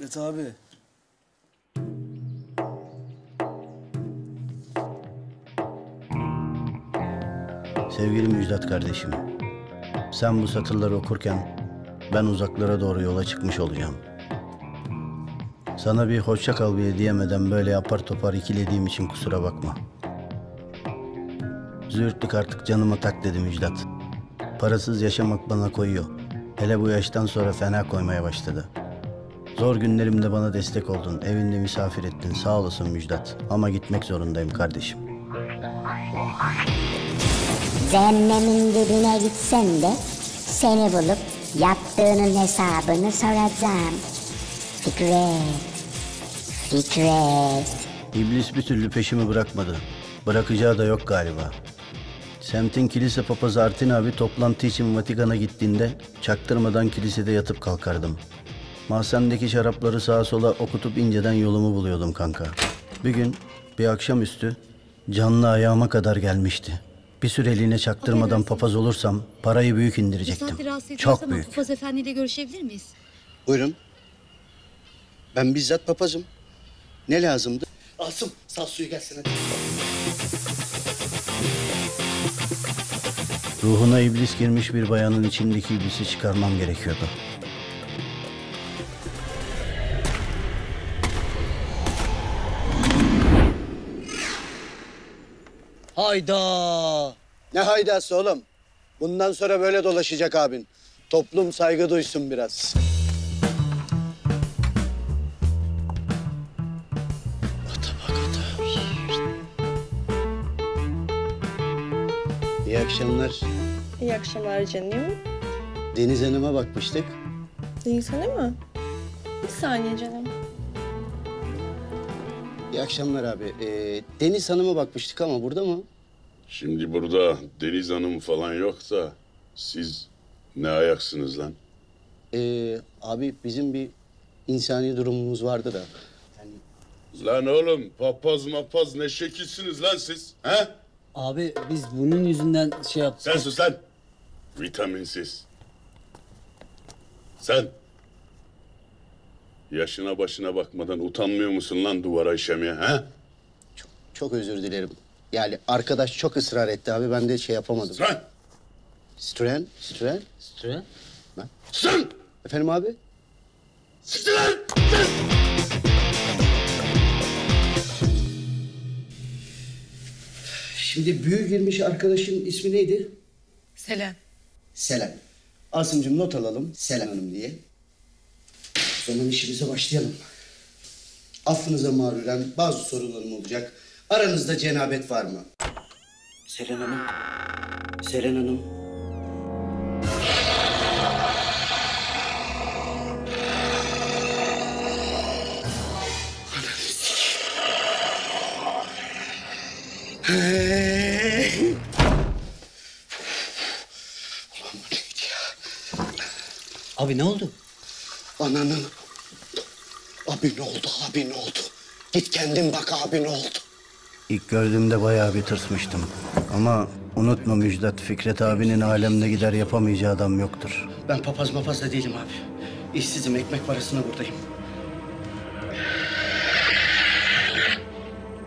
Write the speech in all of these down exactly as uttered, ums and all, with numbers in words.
Fikret abi. Sevgili Müjdat kardeşim, sen bu satırları okurken ben uzaklara doğru yola çıkmış olacağım. Sana bir hoşça kal bile diyemeden böyle apar topar ikilediğim için kusura bakma. Züğürtlük artık canıma tak dedi Müjdat. Parasız yaşamak bana koyuyor. Hele bu yaştan sonra fena koymaya başladı. Zor günlerimde bana destek oldun, evinde misafir ettin. Sağ olasın Müjdat. Ama gitmek zorundayım kardeşim. Zemmemin dibine gitsen de seni bulup yaptığının hesabını soracağım. Fikret, Fikret. İblis bir türlü peşimi bırakmadı. Bırakacağı da yok galiba. Semtin kilise papazı Artin abi toplantı için Vatikan'a gittiğinde çaktırmadan kilisede yatıp kalkardım. Mahzendeki şarapları sağa sola okutup inceden yolumu buluyordum kanka. Bir gün bir akşamüstü canlı ayağıma kadar gelmişti. Bir süreliğine çaktırmadan papaz olursam parayı büyük indirecektim. Çok büyük. Papaz efendiyle görüşebilir miyiz? Buyurun. Ben bizzat papazım. Ne lazımdı? Asım, sal suyu gelsin hadi. Ruhuna iblis girmiş bir bayanın içindeki iblisi çıkarmam gerekiyordu. Hayda! Ne haydası oğlum? Bundan sonra böyle dolaşacak abin. Toplum saygı duysun biraz. İyi akşamlar. İyi akşamlar canım. Deniz Hanım'a bakmıştık. Deniz Hanım mı? Bir saniye canım. İyi akşamlar abi. Ee, Deniz Hanım'a bakmıştık ama burada mı? Şimdi burada Deniz Hanım falan yok da siz ne ayaksınız lan? Ee, abi bizim bir insani durumumuz vardı da. Yani... Lan oğlum papaz mapaz ne şekilsiniz lan siz? He? Abi biz bunun yüzünden şey yaptık. Sen sus lan. Vitaminsiz. Sen. Yaşına başına bakmadan utanmıyor musun lan duvara işemeye ha? Çok, çok özür dilerim. Yani arkadaş çok ısrar etti abi. Ben de şey yapamadım. Sen. Stren. Stren. Stren. Ben. Sen. Efendim abi? Stren. Şimdi büyü girmiş arkadaşın ismi neydi? Selen. Selen. Asımcığım not alalım Selen Hanım diye. O zaman işimize başlayalım. Affınıza mağruren bazı sorularım olacak. Aranızda cenabet var mı? Selen Hanım. Selen Hanım. Hey. Ulan bu neydi ya? Abi ne oldu? Ananın... Abi ne oldu, abi ne oldu? Git kendin bak abi ne oldu? İlk gördüğümde bayağı bir tırsmıştım. Ama unutma Müjdat, Fikret abinin alemde gider yapamayacağı adam yoktur. Ben papaz mapaz da değilim abi. İşsizim, ekmek parasına buradayım.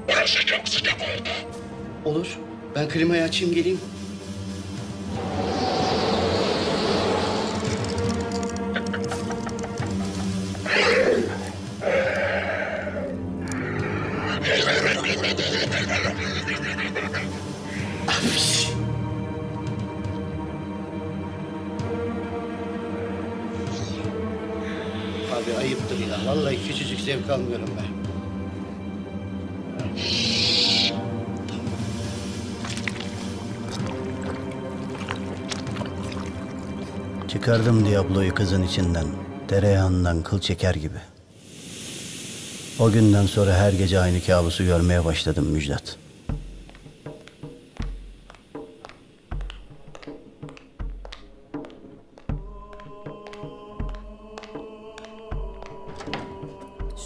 Burası çok sıcak oldu. Olur. Ben klimayı açayım geleyim. Abi ayıptır ya. Vallahi küçücük zevk almıyorum ben. Çıkardım Diablo'yu kızın içinden, tereyağından kıl çeker gibi. O günden sonra her gece aynı kabusu görmeye başladım Müjdat.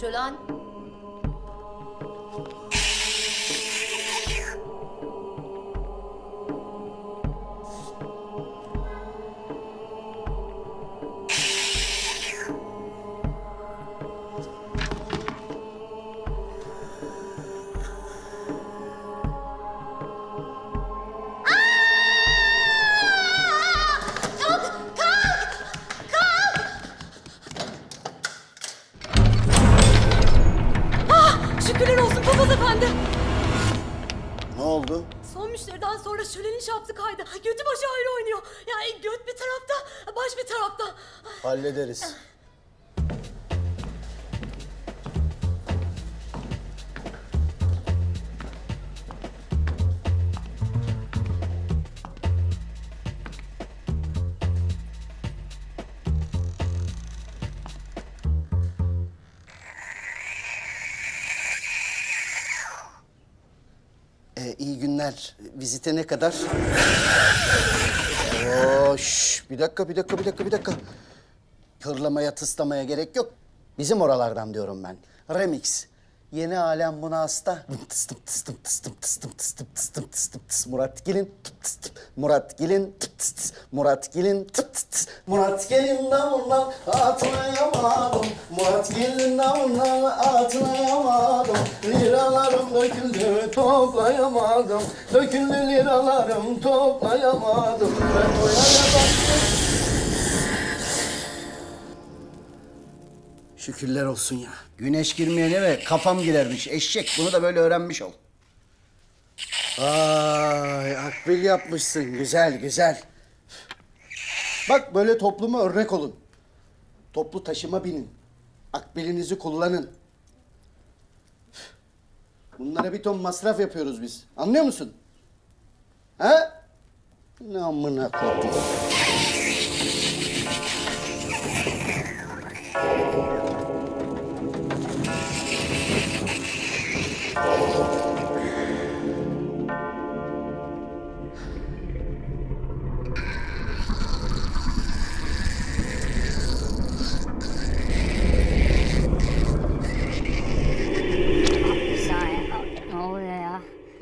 Şölen. olaydan sonra şölenin şaptı kaydı. Götü başı ayrı oynuyor. Yani göt bir tarafta, baş bir tarafta. Hallederiz. Vizite ne kadar? Oş, bir dakika, bir dakika, bir dakika, bir dakika. Kırlamaya, tıslamaya gerek yok. Bizim oralardan diyorum ben. Remix. Yeni alem buna hasta. Tıstıp tıstıp tıstıp tıstıp tıstıp tıstıp tıstıp tıs. Murat Gil'in tıp Murat Gil'in tıp Murat Gil'in tıp Murat Gil'in damından atlayamadım. Murat Gil'in damından atlayamadım. Liralarım döküldü toplayamadım. Döküldü liralarım toplayamadım. Ben o yana baktım. Şükürler olsun ya. Güneş girmeyene ve kafam girermiş eşek. Bunu da böyle öğrenmiş ol. Ay akbil yapmışsın. Güzel güzel. Bak böyle topluma örnek olun. Toplu taşıma binin. Akbilinizi kullanın. Bunlara bir ton masraf yapıyoruz biz. Anlıyor musun? Ha? Ne amına koydum.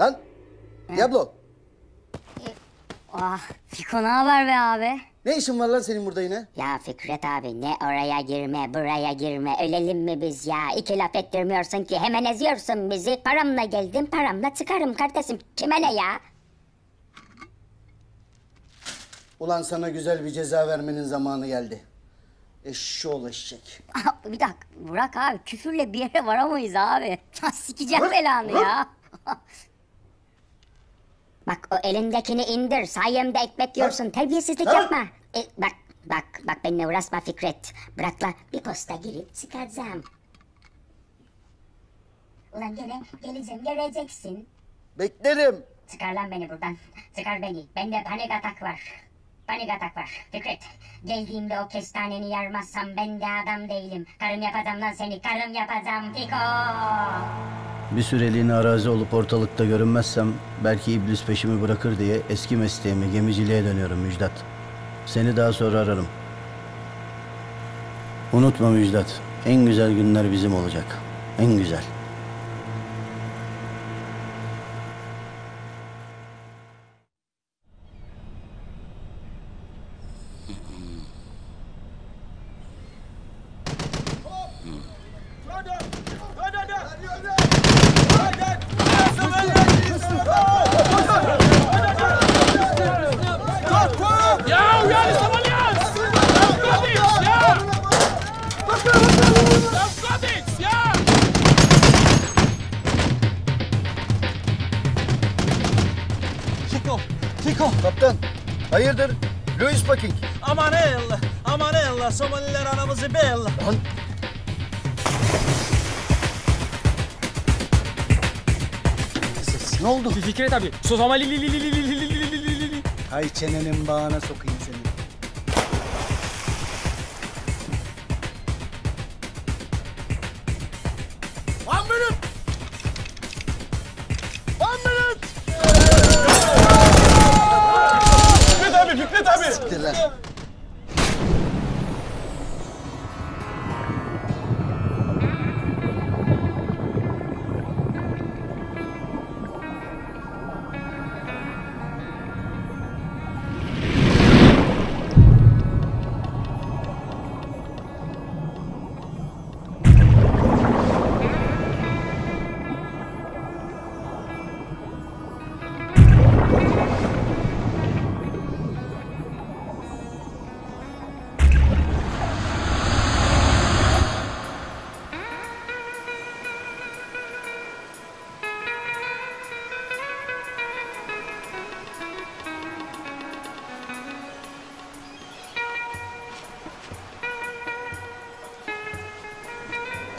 Lan! He? Diablo! Ah, Fiko ne haber be abi? Ne işin var lan senin burada yine? Ya Fikret abi ne oraya girme, buraya girme, ölelim mi biz ya? İki laf ettirmiyorsun ki, hemen eziyorsun bizi. Paramla geldim, paramla çıkarım kardeşim. Kime ne ya? Ulan sana güzel bir ceza vermenin zamanı geldi. Eşşoğlu eşek. Bir dakika, Burak abi küfürle bir yere varamayız abi. Sikeceğim belanı ya. Bak o elindekini indir, sayemde ekmek yiyorsun, terbiyesizlik yapma. E, bak, bak, bak benimle uğraşma Fikret. Bırakla bir posta girip çıkaracağım. Ulan gene geleceğim, göreceksin. Beklerim. Çıkar lan beni buradan, çıkar beni. Bende panik atak var. Panik atak var Fikret. Geldiğimde o kestaneni yarmazsam ben de adam değilim. Karım yapacağım lan seni, karım yapacağım Fiko. Bir süreliğine arazi olup ortalıkta görünmezsem belki iblis peşimi bırakır diye eski mesleğime gemiciliğe dönüyorum Müjdat. Seni daha sonra ararım. Unutma Müjdat, en güzel günler bizim olacak. En güzel. Fikret abi, Somalililer. Hay çenenin bağına sokayım seni. One minute! One minute! Fikret abi, Fikret abi! Siktir lan.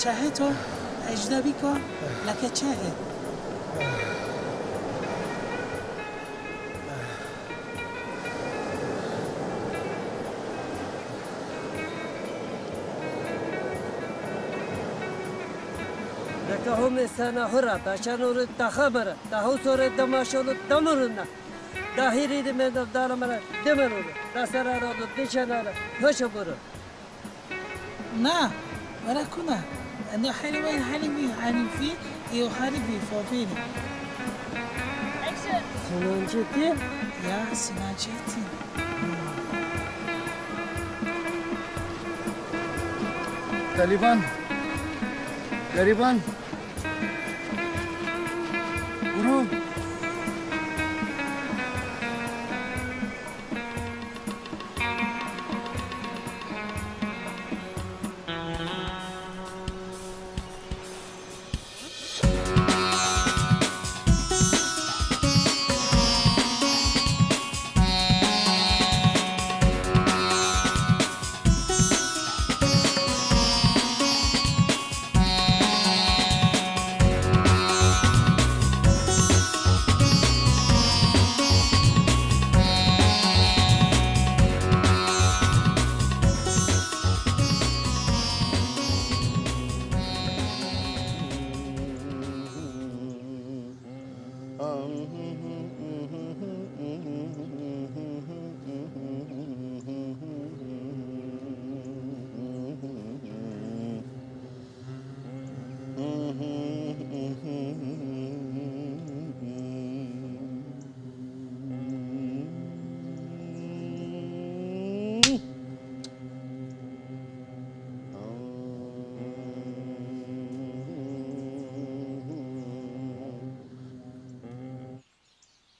şahet ol, ecnebi ko, leke çehe. Dahum esana hura, başan olur dahamara, dahu sonra damaş olur damuruna, dahiridi mendaf daramara demir olur, dasarara olur dişanara, hoşa buru. Na, varakuna, ana halivan halimi hanifi, eyo halifi fofini. Action. Sinanceti? Ya sinanceti. Gariban, gariban. Vurun.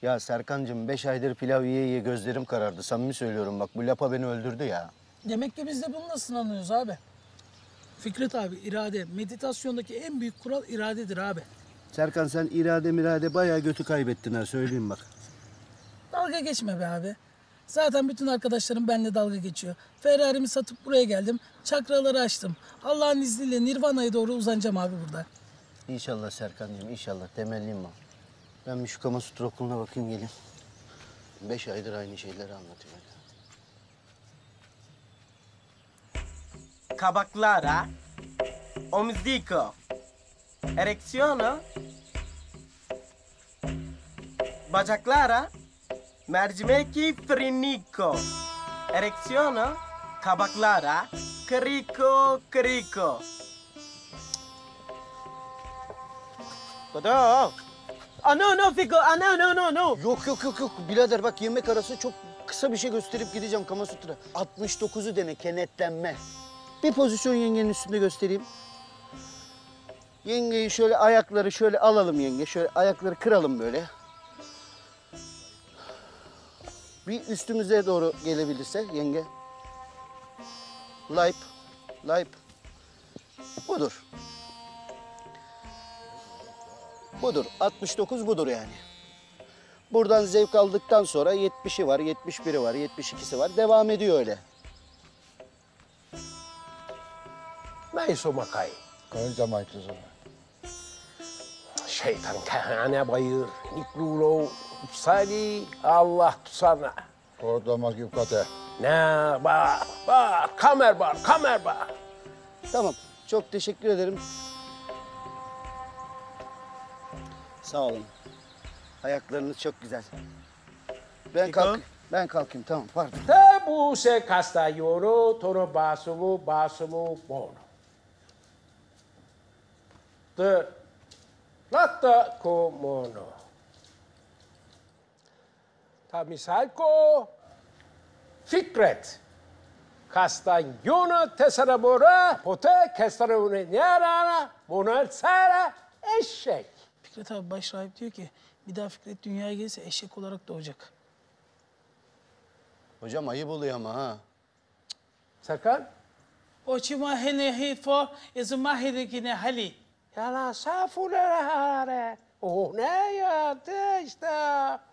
Ya Serkancığım, beş aydır pilav yiye yiye gözlerim karardı. Samimi söylüyorum bak, bu lapa beni öldürdü ya. Demek ki biz de bununla sınanıyoruz abi. Fikret abi, irade, meditasyondaki en büyük kural iradedir abi. Serkan, sen irade mirade bayağı götü kaybettin ha, söyleyeyim bak. Dalga geçme be abi. Zaten bütün arkadaşlarım benimle dalga geçiyor. Ferrari'mi satıp buraya geldim, çakraları açtım. Allah'ın izniyle Nirvana'ya doğru uzanacağım abi burada. İnşallah Serkancığım, inşallah. Temelliyim ben. Ben bir şu Kamasutra okuluna bakayım geleyim. Beş aydır aynı şeyleri anlatıyor. Kabaklara, omziko, ereksiyonu, bacaklara, mercimeki friniko, ereksiyonu, kabaklara, kriko, kriko. Kodo! Aa, no, no Fiko, aa, no, no, no, no. Yok, yok, yok, yok. Birader bak, yemek arası çok kısa bir şey gösterip gideceğim Kamasutra. altmış dokuzu dene, kenetlenme. Bir pozisyon yengenin üstünde göstereyim. Yengeyi şöyle, ayakları şöyle alalım yenge. Şöyle ayakları kıralım böyle. Bir üstümüze doğru gelebilirse yenge. Layıp, layıp. Budur. Budur, altmış dokuz budur yani. Buradan zevk aldıktan sonra yetmişi var, yetmiş biri var, yetmiş ikisi var. Devam ediyor öyle. Merso makay. Köyüze maykızı. Şeytan kahane bayır, niklulo, upsali, Allah sana. Orada yukate. Ne bağ, bağ, kamer bağ, kamer bağ. Tamam, çok teşekkür ederim. Sağ olun. Ayaklarınız çok güzel. Ben kalk, ben kalkayım tamam. Pardon. Tabu se kasta yoro toro basumu basumu bono. De natta komono. Tamisal ko Fikret. Kastanyono tesarabora pote kestarone nyarana monalsara eşek. Fikret abi, başrahip diyor ki bir daha Fikret dünyaya gelirse eşek olarak doğacak. Hocam ayıp oluyor ama ha. Serkan? Oçima hene hifo ezuma hedekine hali. Yala safulara. Oh ne yaptı işte.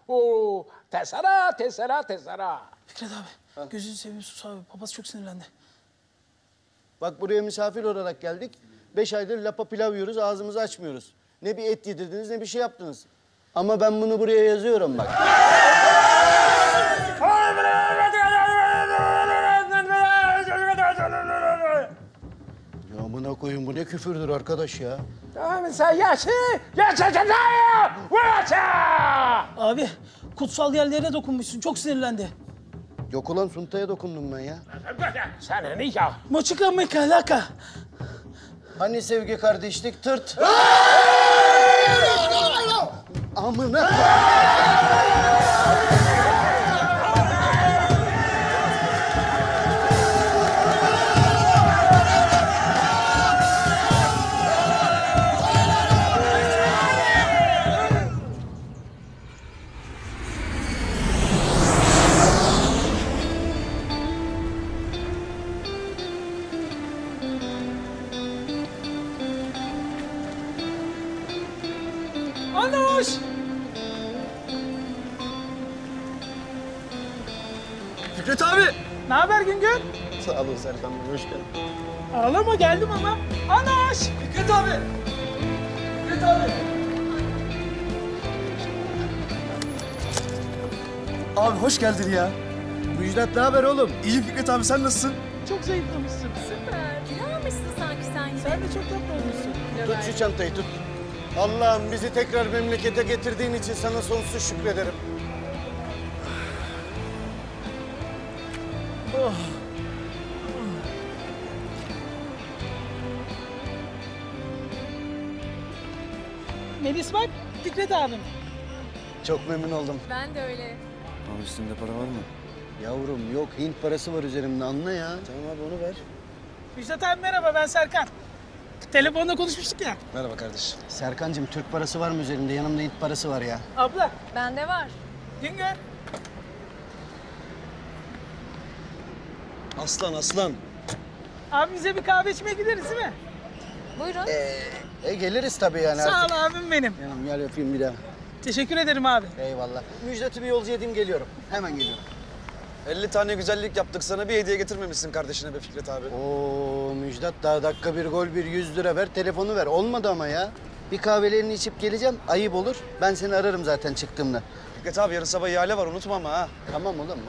Oh tesara tesara tesara. Fikret abi ha? Gözünü seveyim sus abi. Babası çok sinirlendi. Bak buraya misafir olarak geldik. Beş aydır lapa pilav yiyoruz, ağzımızı açmıyoruz. Ne bir et yedirdiniz, ne bir şey yaptınız. Ama ben bunu buraya yazıyorum bak. Ya buna koyun, bu ne küfürdür arkadaş ya. Abi, kutsal yerlerine dokunmuşsun, çok sinirlendi. Yok ulan, suntaya dokundum ben ya. Sen ne ya? Maçıka mekalaka. Hani sevgi kardeşlik tırt. Amına. Fikret abi! Ne haber Güngör? Sağ olun Serkan Bey, hoş geldin. Ağlama, geldim ama. Anoş! Fikret abi! Fikret abi! Abi hoş geldin ya. Müjdat, ne haber oğlum? İyi Fikret abi, sen nasılsın? Çok zayıflamışsın. Süper. Ne almışsın sanki sen gibi? Sen de çok tatlı olmuşsun. Tut şu çantayı, tut. Allah'ım bizi tekrar memlekete getirdiğin için sana sonsuz şükrederim. Oh. Melis bak, Fikret abim. Çok memnun oldum. Ben de öyle. Abi üstünde para var mı? Yavrum yok, Hint parası var üzerimde, anla ya. Tamam abi, onu ver. Müjdat abi merhaba, ben Serkan. Telefonda konuşmuştuk ya. Merhaba kardeşim. Serkancığım, Türk parası var mı üzerimde? Yanımda Hint parası var ya. Abla. Bende var. Güngör. Aslan, aslan. Abimize bir kahve içmeye gideriz değil mi? Buyurun. Ee, e, geliriz tabii yani. Sağ ol abim benim. Yanım, gel yapayım bir daha. Teşekkür ederim abi. Eyvallah. Müjdat'ı bir yolcu edeyim, geliyorum. Hemen geliyorum. elli tane güzellik yaptık sana, bir hediye getirmemişsin kardeşine be Fikret abi. Oo Müjdat, daha dakika bir gol bir yüz lira ver, telefonu ver. Olmadı ama ya. Bir kahvelerini içip geleceğim, ayıp olur. Ben seni ararım zaten çıktığımda. Fikret abi yarın sabah ihale var, unutma ama ha. Tamam oğlum.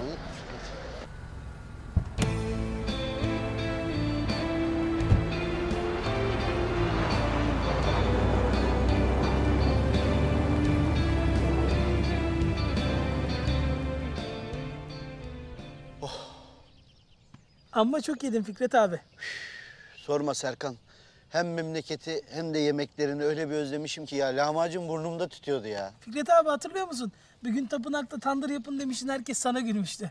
Amma çok yedim Fikret abi. Sorma Serkan. Hem memleketi hem de yemeklerini öyle bir özlemişim ki ya. Lahmacun burnumda tütüyordu ya. Fikret abi hatırlıyor musun? Bir gün tapınakta tandır yapın demiştin, herkes sana gülmüştü.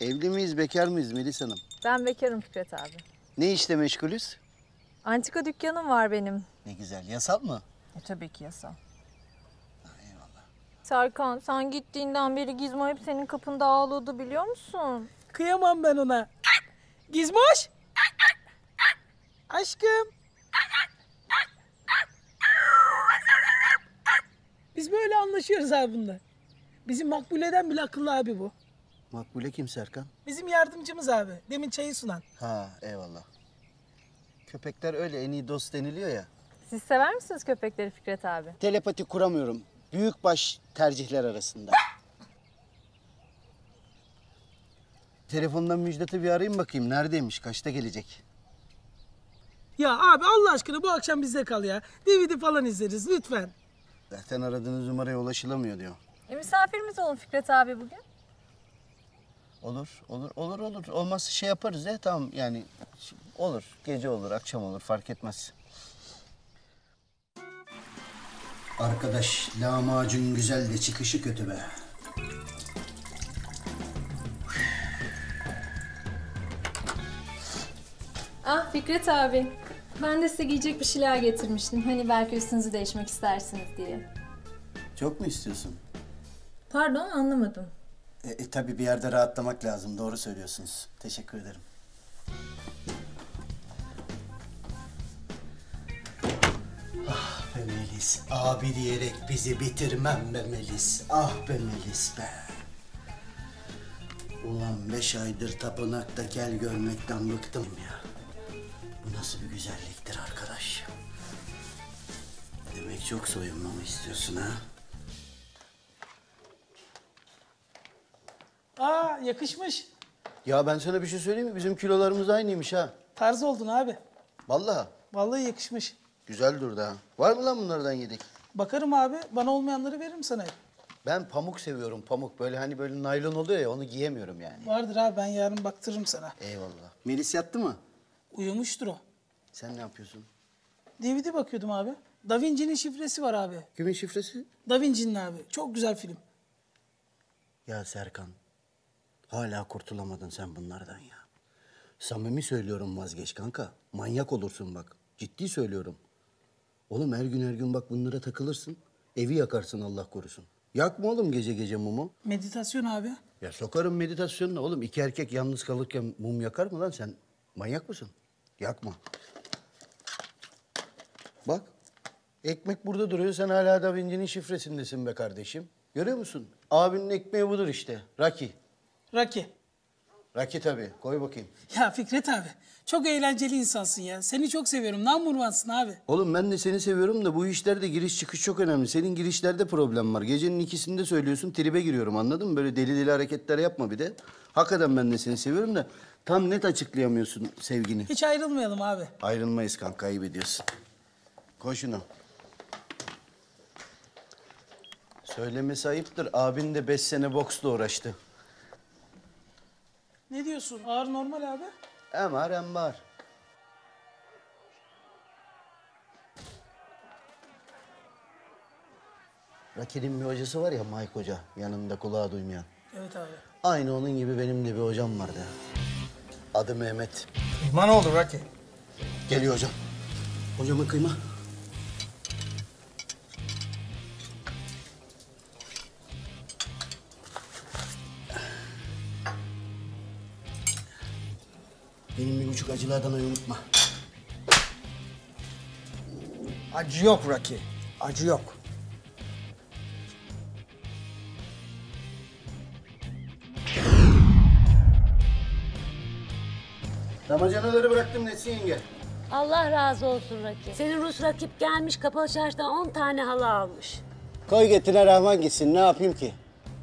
Evli miyiz, bekar mıyız Melis Hanım? Ben bekarım Fikret abi. Ne işle meşgulüz? Antika dükkanım var benim. Ne güzel. Yasal mı? E, tabii ki yasal. Serkan, sen gittiğinden beri Gizmo hep senin kapında ağladı, biliyor musun? Kıyamam ben ona. Gizmoş! Aşkım! Biz böyle anlaşıyoruz abi bunda. Bizim Makbule'den bile akıllı abi bu. Makbule kim Serkan? Bizim yardımcımız abi. Demin çayı sunan. Ha, eyvallah. Köpekler öyle en iyi dost deniliyor ya. Siz sever misiniz köpekleri Fikret abi? Telepati kuramıyorum. Büyükbaş tercihler arasında. Telefondan Müjdat'ı bir arayayım bakayım. Neredeymiş? Kaçta gelecek? Ya abi Allah aşkına bu akşam bizde kal ya. D V D falan izleriz lütfen. Zaten aradığınız numaraya ulaşılamıyor diyor. E misafirimiz olun Fikret abi bugün. Olur, olur, olur, olur. Olmazsa şey yaparız ya, tamam yani. Olur, gece olur, akşam olur, fark etmez. Arkadaş, lahmacun güzel de çıkışı kötü be. Ah Fikret abi, ben de size giyecek bir şeyler getirmiştim. Hani belki üstünüzü değişmek istersiniz diye. Çok mu istiyorsun? Pardon, anlamadım. E, e tabii bir yerde rahatlamak lazım, doğru söylüyorsunuz. Teşekkür ederim. Melis, abi diyerek bizi bitirmem be Melis. Ah be Melis be. Ulan beş aydır tapınakta kel görmekten bıktım ya. Bu nasıl bir güzelliktir arkadaş? Demek çok soyunmamı istiyorsun ha? Aa, yakışmış. Ya ben sana bir şey söyleyeyim mi? Bizim kilolarımız aynıymış ha. Tarz oldun abi. Vallahi. Vallahi yakışmış. Güzel durdu ha. Var mı lan bunlardan yedik? Bakarım abi. Bana olmayanları veririm sana. Ben pamuk seviyorum, pamuk. Böyle hani böyle naylon oluyor ya, onu giyemiyorum yani. Vardır abi, ben yarın baktırırım sana. Eyvallah. Melis yattı mı? Uyumuştur o. Sen ne yapıyorsun? D V D bakıyordum abi. Da Vinci'nin şifresi var abi. Kimin şifresi? Da Vinci'nin abi. Çok güzel film. Ya Serkan, hala kurtulamadın sen bunlardan ya. Samimi söylüyorum, vazgeç kanka. Manyak olursun bak. Ciddi söylüyorum. Oğlum her gün her gün bak bunlara takılırsın. Evi yakarsın Allah korusun. Yakma oğlum gece gece mumu. Meditasyon abi. Ya sokarım meditasyonuna oğlum. İki erkek yalnız kalırken mum yakar mı lan sen? Manyak mısın? Yakma. Bak. Ekmek burada duruyor. Sen hala Da Vinci'nin şifresindesin be kardeşim. Görüyor musun? Abinin ekmeği budur işte. Raki. Raki. Raki tabii. Koy bakayım. Ya Fikret abi. Çok eğlenceli insansın ya. Seni çok seviyorum. Namurvansın abi. Oğlum ben de seni seviyorum da bu işlerde giriş çıkış çok önemli. Senin girişlerde problem var. Gecenin ikisinde söylüyorsun, tribe giriyorum anladın mı? Böyle deli deli hareketler yapma bir de. Hakikaten ben de seni seviyorum da tam net açıklayamıyorsun sevgini. Hiç ayrılmayalım abi. Ayrılmayız kanka, kaybediyorsun. Koy şunu. Söylemesi ayıptır. Abin de beş sene boksla uğraştı. Ne diyorsun? Ağır normal abi. Hem ağır hem bağır. Rakibin bir hocası var ya, Mike Hoca, yanında kulağa duymayan. Evet abi. Aynı onun gibi benim de bir hocam vardı. Adı Mehmet. Kıyma ne oldu Raki? Geliyor hocam. Hocama kıyma. Benim bir buçuk acılı Adana'yı unutma. Acı yok Raki, acı yok. Damacanaları bıraktım Nesin yenge. Allah razı olsun Raki. Senin Rus rakip gelmiş, kapalı çarşıdan on tane halı almış. Koy getire rahman gitsin, ne yapayım ki?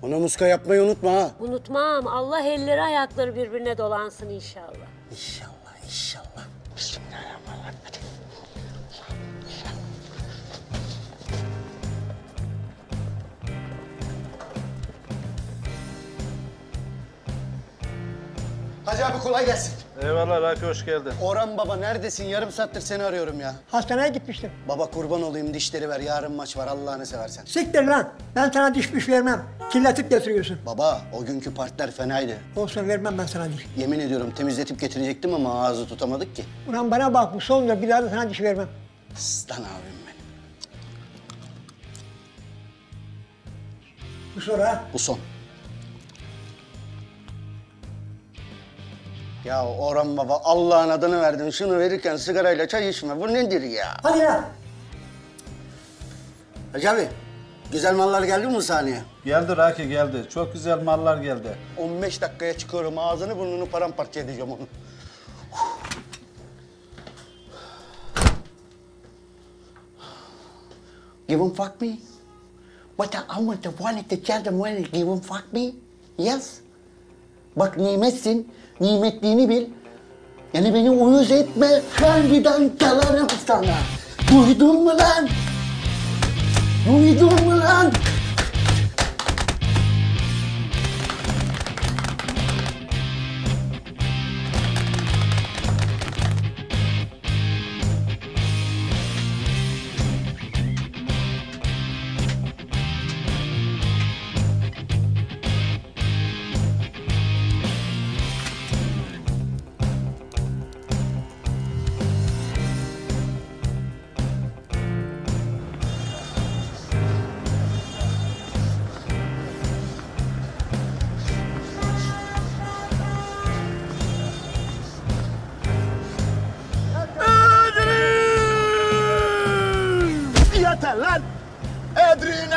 Ona muska yapmayı unutma ha. Unutmam, Allah elleri ayakları birbirine dolansın inşallah. İnşallah, inşallah. Bismillahirrahmanirrahim. Hadi. Hacı abi kolay gelsin. Eyvallah Raki, hoş geldin. Orhan baba neredesin? Yarım saattir seni arıyorum ya. Hastaneye gitmiştim. Baba kurban olayım dişleri ver, yarın maç var Allah'ını seversen. Siktir lan, ben sana diş piş vermem. Kirletip getiriyorsun. Baba o günkü partiler fenaydı. Olsun vermem ben sana diş. Yemin ediyorum temizletip getirecektim ama ağzı tutamadık ki. Ulan bana bak bu sonunda bir daha da sana diş vermem. Aslan abim benim. Bu son ha? Bu son. Ya Orhan baba, Allah'ın adını verdim. Şunu verirken sigarayla çay içme. Bu nedir ya? Hadi ya! Hacı abi, güzel mallar geldi mi bu sahneye? Geldi Raki, geldi. Çok güzel mallar geldi. on beş dakikaya çıkıyorum. Ağzını burnunu paramparça edeceğim onu. Give him fuck me? What I want to want to tell them when give him fuck me? Yes? Bak nimetsin. Nimetliğini bil, yani beni uyuz etme, harbiden kalarım sana. Duydun mu lan? Duydun mu lan?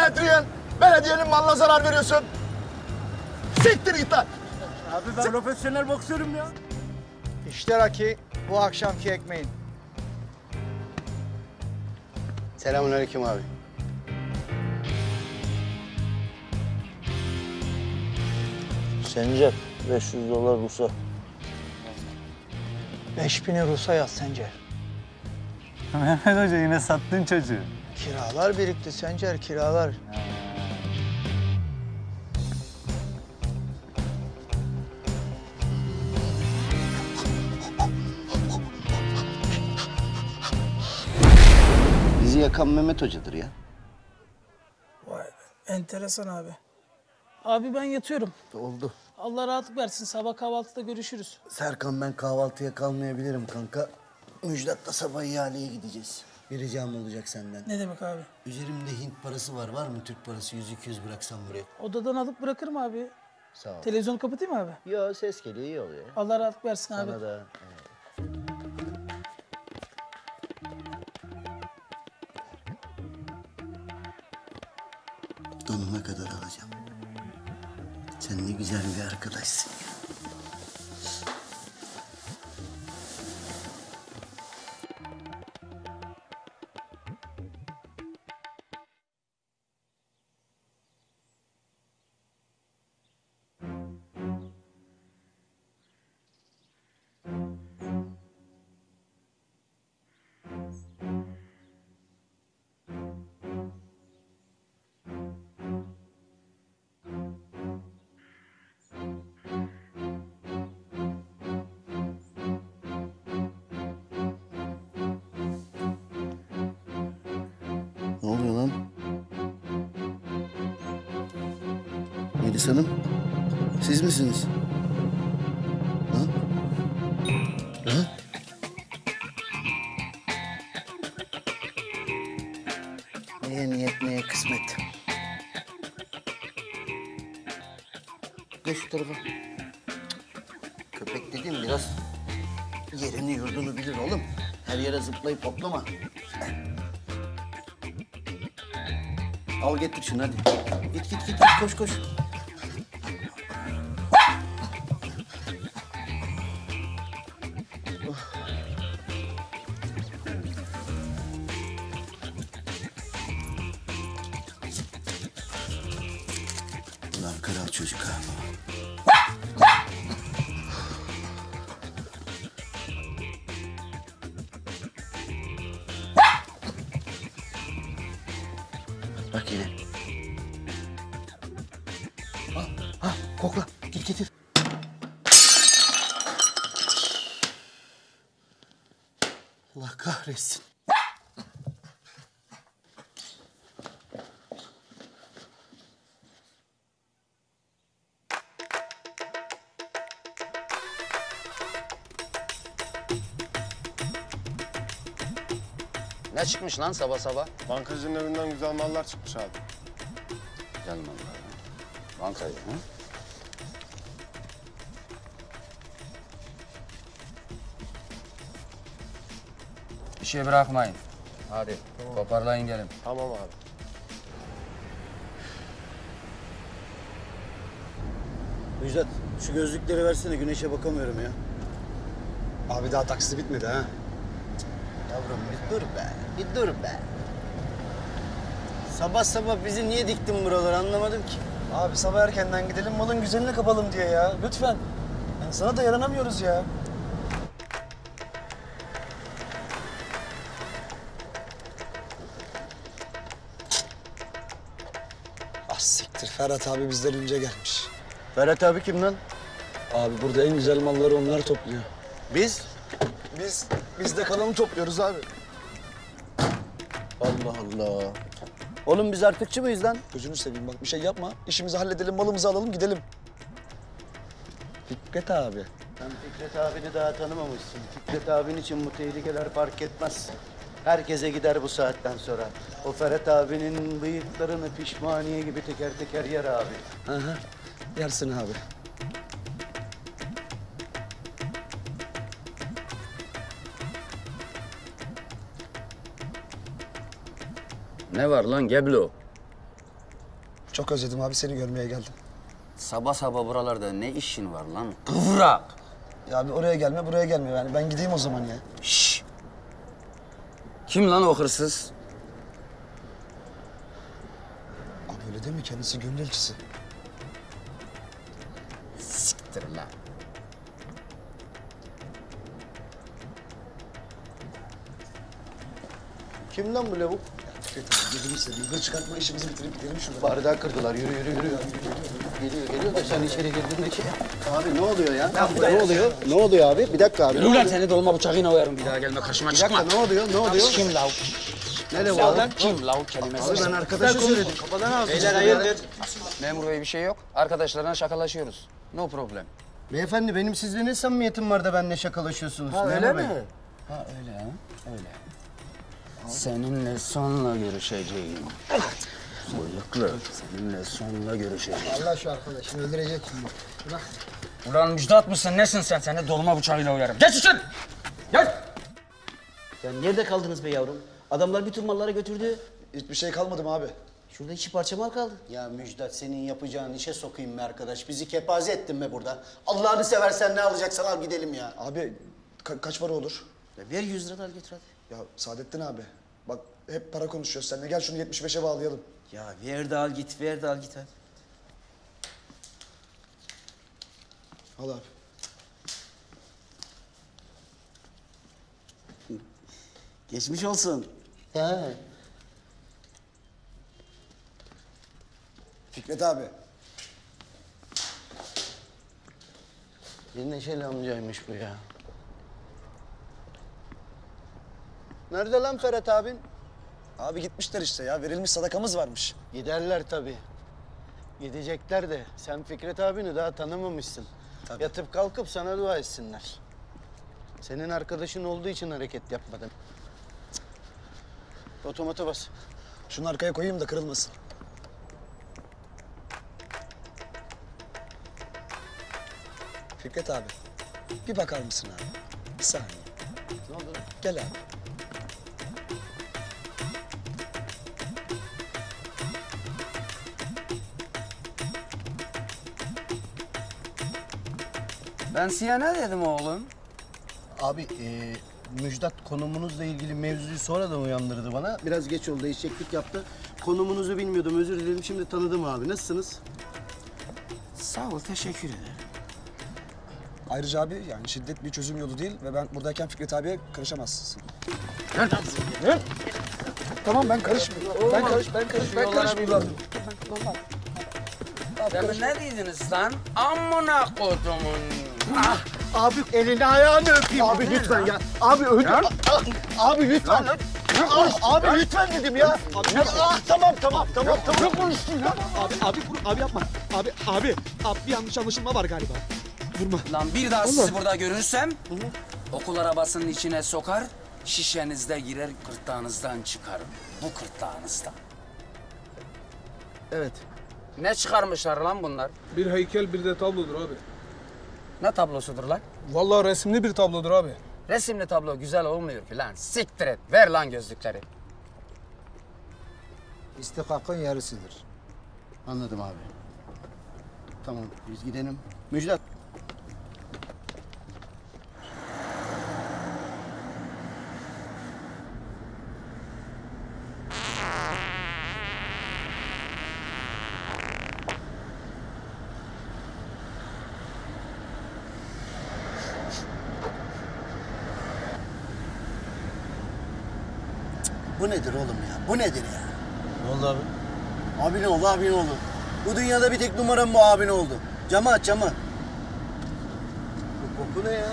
Adrian, belediyenin malına zarar veriyorsun. Siktir git lan. Abi ben Zık. profesyonel boksörüm ya. İşte Raki, bu akşamki ekmeğin. Selamünaleyküm abi. Sencer, beş yüz dolar Rus'a. beş bini Rus'a yaz Sencer. Mehmet Hoca yine sattın çocuğu. Kiralar birikti Sencer, kiralar. Ha. Bizi yakan Mehmet Hoca'dır ya. Vay be, enteresan abi. Abi ben yatıyorum. Oldu. Allah rahatlık versin, sabah kahvaltıda görüşürüz. Serkan ben kahvaltıya kalmayabilirim kanka. Müjdat'la sabah ihaleye gideceğiz. Bir ricam olacak senden. Ne demek abi? Üzerimde Hint parası var, var mı Türk parası? yüz iki yüz bıraksam buraya. Odadan alıp bırakırım abi. Sağ ol. Televizyonu kapatayım mı abi? Yo, ses geliyor, iyi oluyor. Allah rahatlık versin sana abi. Sana da. Evet. Donuna kadar alacağım. Sen ne güzel bir arkadaşsın ya. Melis Hanım, siz misiniz? Ha? Ha? Neye niyet, neye kısmet. Gel şu tarafa. Köpek dediğim biraz yerini yurdunu bilir oğlum. Her yere zıplayıp hoplama. Al getir şunu hadi. Git git git, koş koş. Ne çıkmış lan sabah sabah? Bankacının evinden güzel mallar çıkmış abi. Güzel mallar. Bankayı ha? Bir şey bırakmayın. Hadi tamam. Toparlayın gelin. Tamam abi. Müjdat şu gözlükleri versene, güneşe bakamıyorum ya. Abi daha taksisi bitmedi ha. Yavrum bir dur be, bir dur be. Sabah sabah bizi niye diktin buraları anlamadım ki. Abi sabah erkenden gidelim, malın güzelini kapalım diye ya. Lütfen. Yani sana da yaranamıyoruz ya. Ah siktir, Ferhat abi bizden önce gelmiş. Ferhat abi kim lan? Abi burada en güzel malları onlar topluyor. Biz? Biz, biz de kalanı topluyoruz abi. Allah Allah. Oğlum biz artıkçı mıyız lan? Gözünü seveyim bak, bir şey yapma. İşimizi halledelim, malımızı alalım, gidelim. Fikret abi. Sen Fikret abini daha tanımamışsın. Fikret abin için bu tehlikeler fark etmez. Herkese gider bu saatten sonra. O Ferhat abinin bıyıklarını pişmaniye gibi teker teker yer abi. Aha, yersin abi. Ne var lan Geblo? Çok özledim abi, seni görmeye geldim. Sabah sabah buralarda ne işin var lan? Kıvrak! Ya abi oraya gelme, buraya gelme. Yani ben gideyim o zaman ya. Şşş! Kim lan o hırsız? Abi öyle deme, kendisi gönül elçisi. Siktir lan! Kim lan bu lavuk? Gözümü seveyim, yukarı çıkartma işimizi bitirip gidelim şurada. Bardağı kırdılar, yürü yürü yürü. Geliyor, geliyor da sen içeri girdiğinde ki... Abi ne oluyor ya? Ne, ne oluyor? Ne oluyor abi? Bir dakika abi. Yürü lan seni dolma bıçağına uyarım, bir daha gelme karşıma çıkma. Bir dakika, ne oluyor, ne oluyor? Kim lavuk? Ne lavuk? Kim lavuk kelimesi? Abi ben arkadaşı söyledim. Kafadan ağzını. Beyler hayırdır? Memur bey bir şey yok. Arkadaşlarına şakalaşıyoruz. No problem. Beyefendi benim sizle ne samimiyetim var da benimle şakalaşıyorsunuz? Ha öyle mi? Ha öyle ha, öyle. Seninle sonla görüşeceğim. Boyluklu, seninle sonla görüşeceğim. Allah şu arkadaşını öldürecek şimdi. Bırak. Ulan Müjdat mısın, nesin sen? Seni dolma bıçağıyla uyarım. Geç için! Gel! Ya nerede kaldınız be yavrum? Adamlar bütün malları götürdü. Hiçbir şey kalmadı mı abi? Şurada iki parça mal kaldı. Ya Müjdat senin yapacağın işe sokayım mı arkadaş? Bizi kepaze ettin be burada. Allah'ını seversen ne alacaksan al gidelim ya. Abi ka kaç para olur? Ya ver yüz liralar götür hadi. Ya Saadettin abi. Bak hep para konuşuyoruz seninle. Gel şunu yetmiş beşe bağlayalım. Ya ver de al git, ver de al git hadi. Al abi. Geçmiş olsun. He. Fikret abi. Bir Neşeli amcaymış bu ya. Nerede lan Ferhat abin? Abi gitmişler işte ya. Verilmiş sadakamız varmış. Giderler tabii. Gidecekler de sen Fikret abini daha tanımamışsın. Tabii. Yatıp kalkıp sana dua etsinler. Senin arkadaşın olduğu için hareket yapmadım. Otomata bas. Şunu arkaya koyayım da kırılmasın. Fikret abi, bir bakar mısın abi? Bir saniye. Ne oldu lan? Gel abi. Ben size ne dedim oğlum? Abi e, Müjdat konumunuzla ilgili mevzuyu sonradan uyandırdı bana. Biraz geç oldu, değişiklik yaptı. Konumunuzu bilmiyordum, özür dilerim. Şimdi tanıdım abi. Nasılsınız? Sağ ol, teşekkür ederim. Ayrıca abi yani şiddet bir çözüm yolu değil ve ben buradayken Fikret abiye karışamazsın. Gel lan. Gel. Tamam ben karışmıyorum. Ben karış, ben karış, ben karışmıyorum. Karış. Ne dediniz lan? Amına kodumun. Ah, abi elini ayağını öpeyim. Abi ne lütfen ya. Abi öldü. Abi lütfen. Lan, ah, abi lan. Lütfen dedim ya. Abi, ya. Ah tamam tamam tamam ya, tamam. Ne konuştun ya? Abi abi abi yapma. Abi abi abi bir yanlış anlaşılma var galiba. Vurma. Lan bir daha sizi burada görürsem Hı? okul arabasının içine sokar, şişenizde girer, kırtlağınızdan çıkarım. Bu kırtlağınızdan. Evet. Ne çıkarmışlar lan bunlar? Bir heykel bir de tablodur abi. Ne tablosudur lan? Vallahi resimli bir tablodur abi. Resimli tablo güzel olmuyor ki lan. Siktir et. Ver lan gözlükleri. İstikakın yarısıdır. Anladım abi. Tamam biz gidelim. Müjdat. Bu nedir oğlum ya? Bu nedir ya? Ne oldu abi? Abi ne oldu, abi ne oldu? Bu dünyada bir tek numaram bu abi ne oldu? Camı aç, camı. Bu koku ne ya?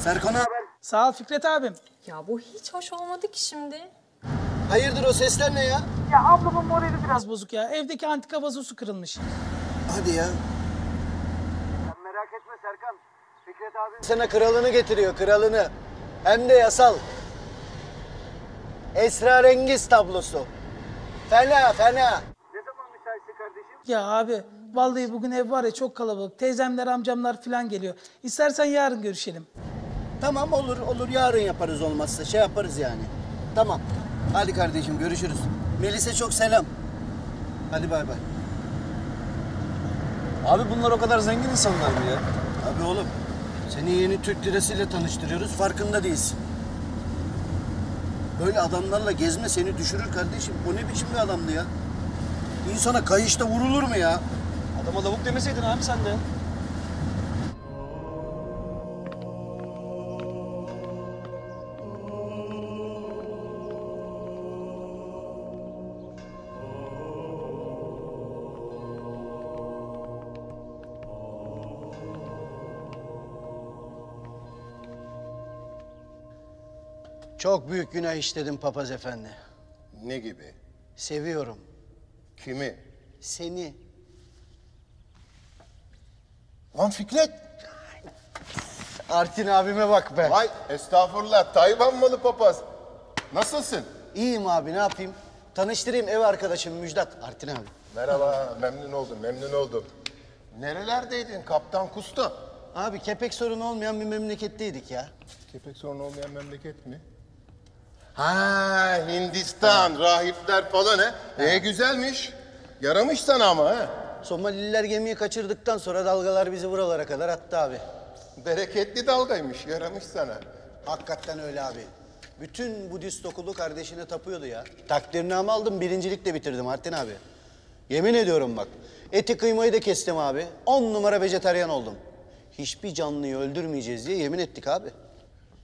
Serkan abi. Sağ ol Fikret abim. Ya bu hiç hoş olmadı ki şimdi. Hayırdır o sesler ne ya? Ya ablamın morali biraz bozuk ya. Evdeki antika vazosu kırılmış. Hadi ya. Sen merak etme Serkan. Fikret abi sana kralını getiriyor, kralını. Hem de yasal. Esrarengiz tablosu. Fena, fena. Ne zaman müsaitsin kardeşim? Ya abi vallahi bugün ev var ya çok kalabalık. Teyzemler, amcamlar falan geliyor. İstersen yarın görüşelim. Tamam olur olur yarın yaparız olmazsa şey yaparız yani. Tamam. Hadi kardeşim görüşürüz. Melis'e çok selam. Hadi bay bay. Abi bunlar o kadar zengin insanlar mı ya? Abi oğlum seni yeni Türk lirasıyla tanıştırıyoruz farkında değilsin. Böyle adamlarla gezme seni düşürür kardeşim. O ne biçim bir adamdı ya? İnsana kayışta vurulur mu ya? Adama lavuk demeseydin abi sen de. Çok büyük günah işledim papaz efendi. Ne gibi? Seviyorum. Kimi? Seni. Lan Fikret! Artin abime bak be. Vay estağfurullah Tayvan malı papaz. Nasılsın? İyiyim abi ne yapayım? Tanıştırayım ev arkadaşım Müjdat. Artin abi. Merhaba memnun oldum memnun oldum. Nerelerdeydin kaptan kustu? Abi kepek sorunu olmayan bir memleketteydik ya. Kepek sorunu olmayan memleket mi? Ha Hindistan, ha. Rahipler falan he. Ee güzelmiş. Yaramış sana ama he. Somalililer gemiyi kaçırdıktan sonra dalgalar bizi buralara kadar attı abi. Bereketli dalgaymış, yaramış sana. Hakikaten öyle abi. Bütün Budist okulu kardeşine tapıyordu ya. Takdirname aldım, birincilikle bitirdim Artin abi. Yemin ediyorum bak, eti kıymayı da kestim abi. On numara vejetaryen oldum. Hiçbir canlıyı öldürmeyeceğiz diye yemin ettik abi.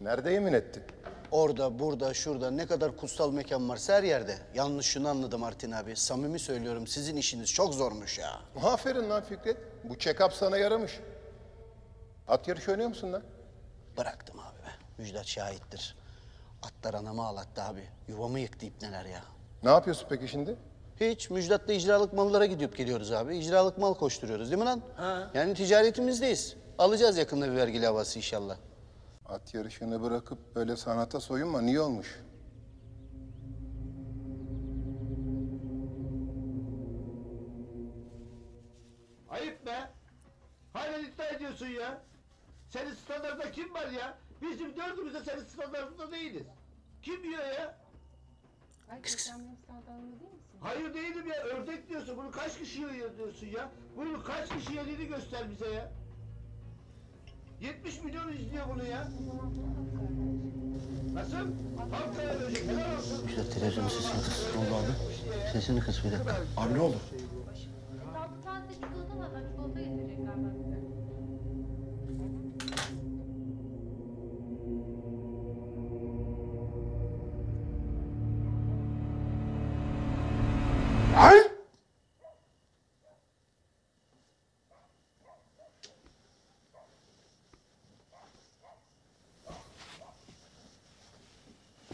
Nerede yemin ettin? Orada, burada, şurada ne kadar kutsal mekan varsa her yerde. Yanlış şunu anladım Artin abi. Samimi söylüyorum sizin işiniz çok zormuş ya. Aferin lan Fikret. Bu check-up sana yaramış. At yarışı oynuyor musun lan? Bıraktım abi be. Müjdat şahittir. Atlar anamı ağlattı abi. Yuvamı yıktı ipneler ya. Ne yapıyorsun peki şimdi? Hiç. Müjdat'la icralık mallara gidip geliyoruz abi. İcralık mal koşturuyoruz değil mi lan? Ha. Yani ticaretimizdeyiz. Alacağız yakında bir vergi havası inşallah. At yarışını bırakıp böyle sanata soyunma niye olmuş? Ayıp be! Hala iddia ediyorsun ya! Senin standartında kim var ya? Bizim dördümüz de senin standartında değiliz. Kim diyor ya? Kıs kıs. Hayır değilim ya, ördek diyorsun. Bunu kaç kişiye yiyor diyorsun ya? Bunu kaç kişi yediğini göster bize ya. yetmiş milyon izliyor bunu ya. Nasıl? Halkaya dönecek. Helal olsun. Bir dakika televizyonun sesini kıs. Ne oldu abi? Sesini kıs bir dakika. Abi ne oldu? Kaptan da çikolata var. Ben çikolata getirecek galiba size.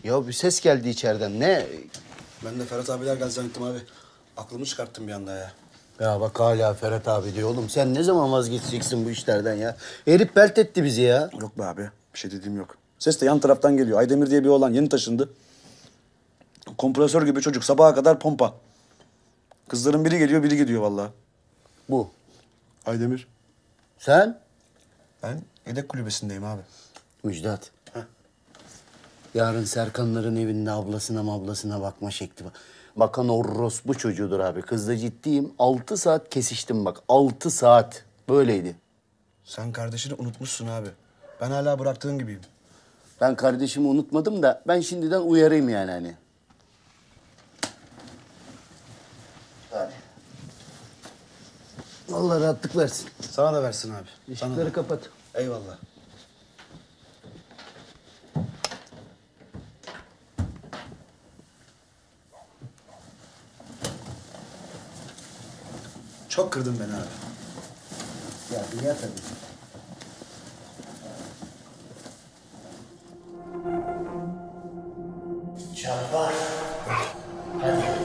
Ya bir ses geldi içeriden. Ne? Ben de Ferhat abiler geldi zannettim abi. Aklımı çıkarttım bir anda ya. Ya bak hala Ferhat abi diyor. Oğlum sen ne zaman vazgeçeceksin bu işlerden ya? Herif belt etti bizi ya. Yok be abi. Bir şey dediğim yok. Ses de yan taraftan geliyor. Aydemir diye bir oğlan yeni taşındı. Kompresör gibi çocuk. Sabaha kadar pompa. Kızların biri geliyor, biri gidiyor vallahi. Bu. Aydemir. Sen? Ben yedek kulübesindeyim abi. Müjdat. Yarın Serkanların evinde ablasına mablasına bakma şekli var. Bakan orospu çocuğudur abi. Kızla ciddiyim. Altı saat kesiştim bak. Altı saat. Böyleydi. Sen kardeşini unutmuşsun abi. Ben hala bıraktığın gibiyim. Ben kardeşimi unutmadım da ben şimdiden uyarayım yani hani. Hadi. Allah rahatlık versin. Sana da versin abi. Işıkları kapat. Eyvallah. Çok kırdın beni abi. Ya dünya tabii. Çabuk. Hadi.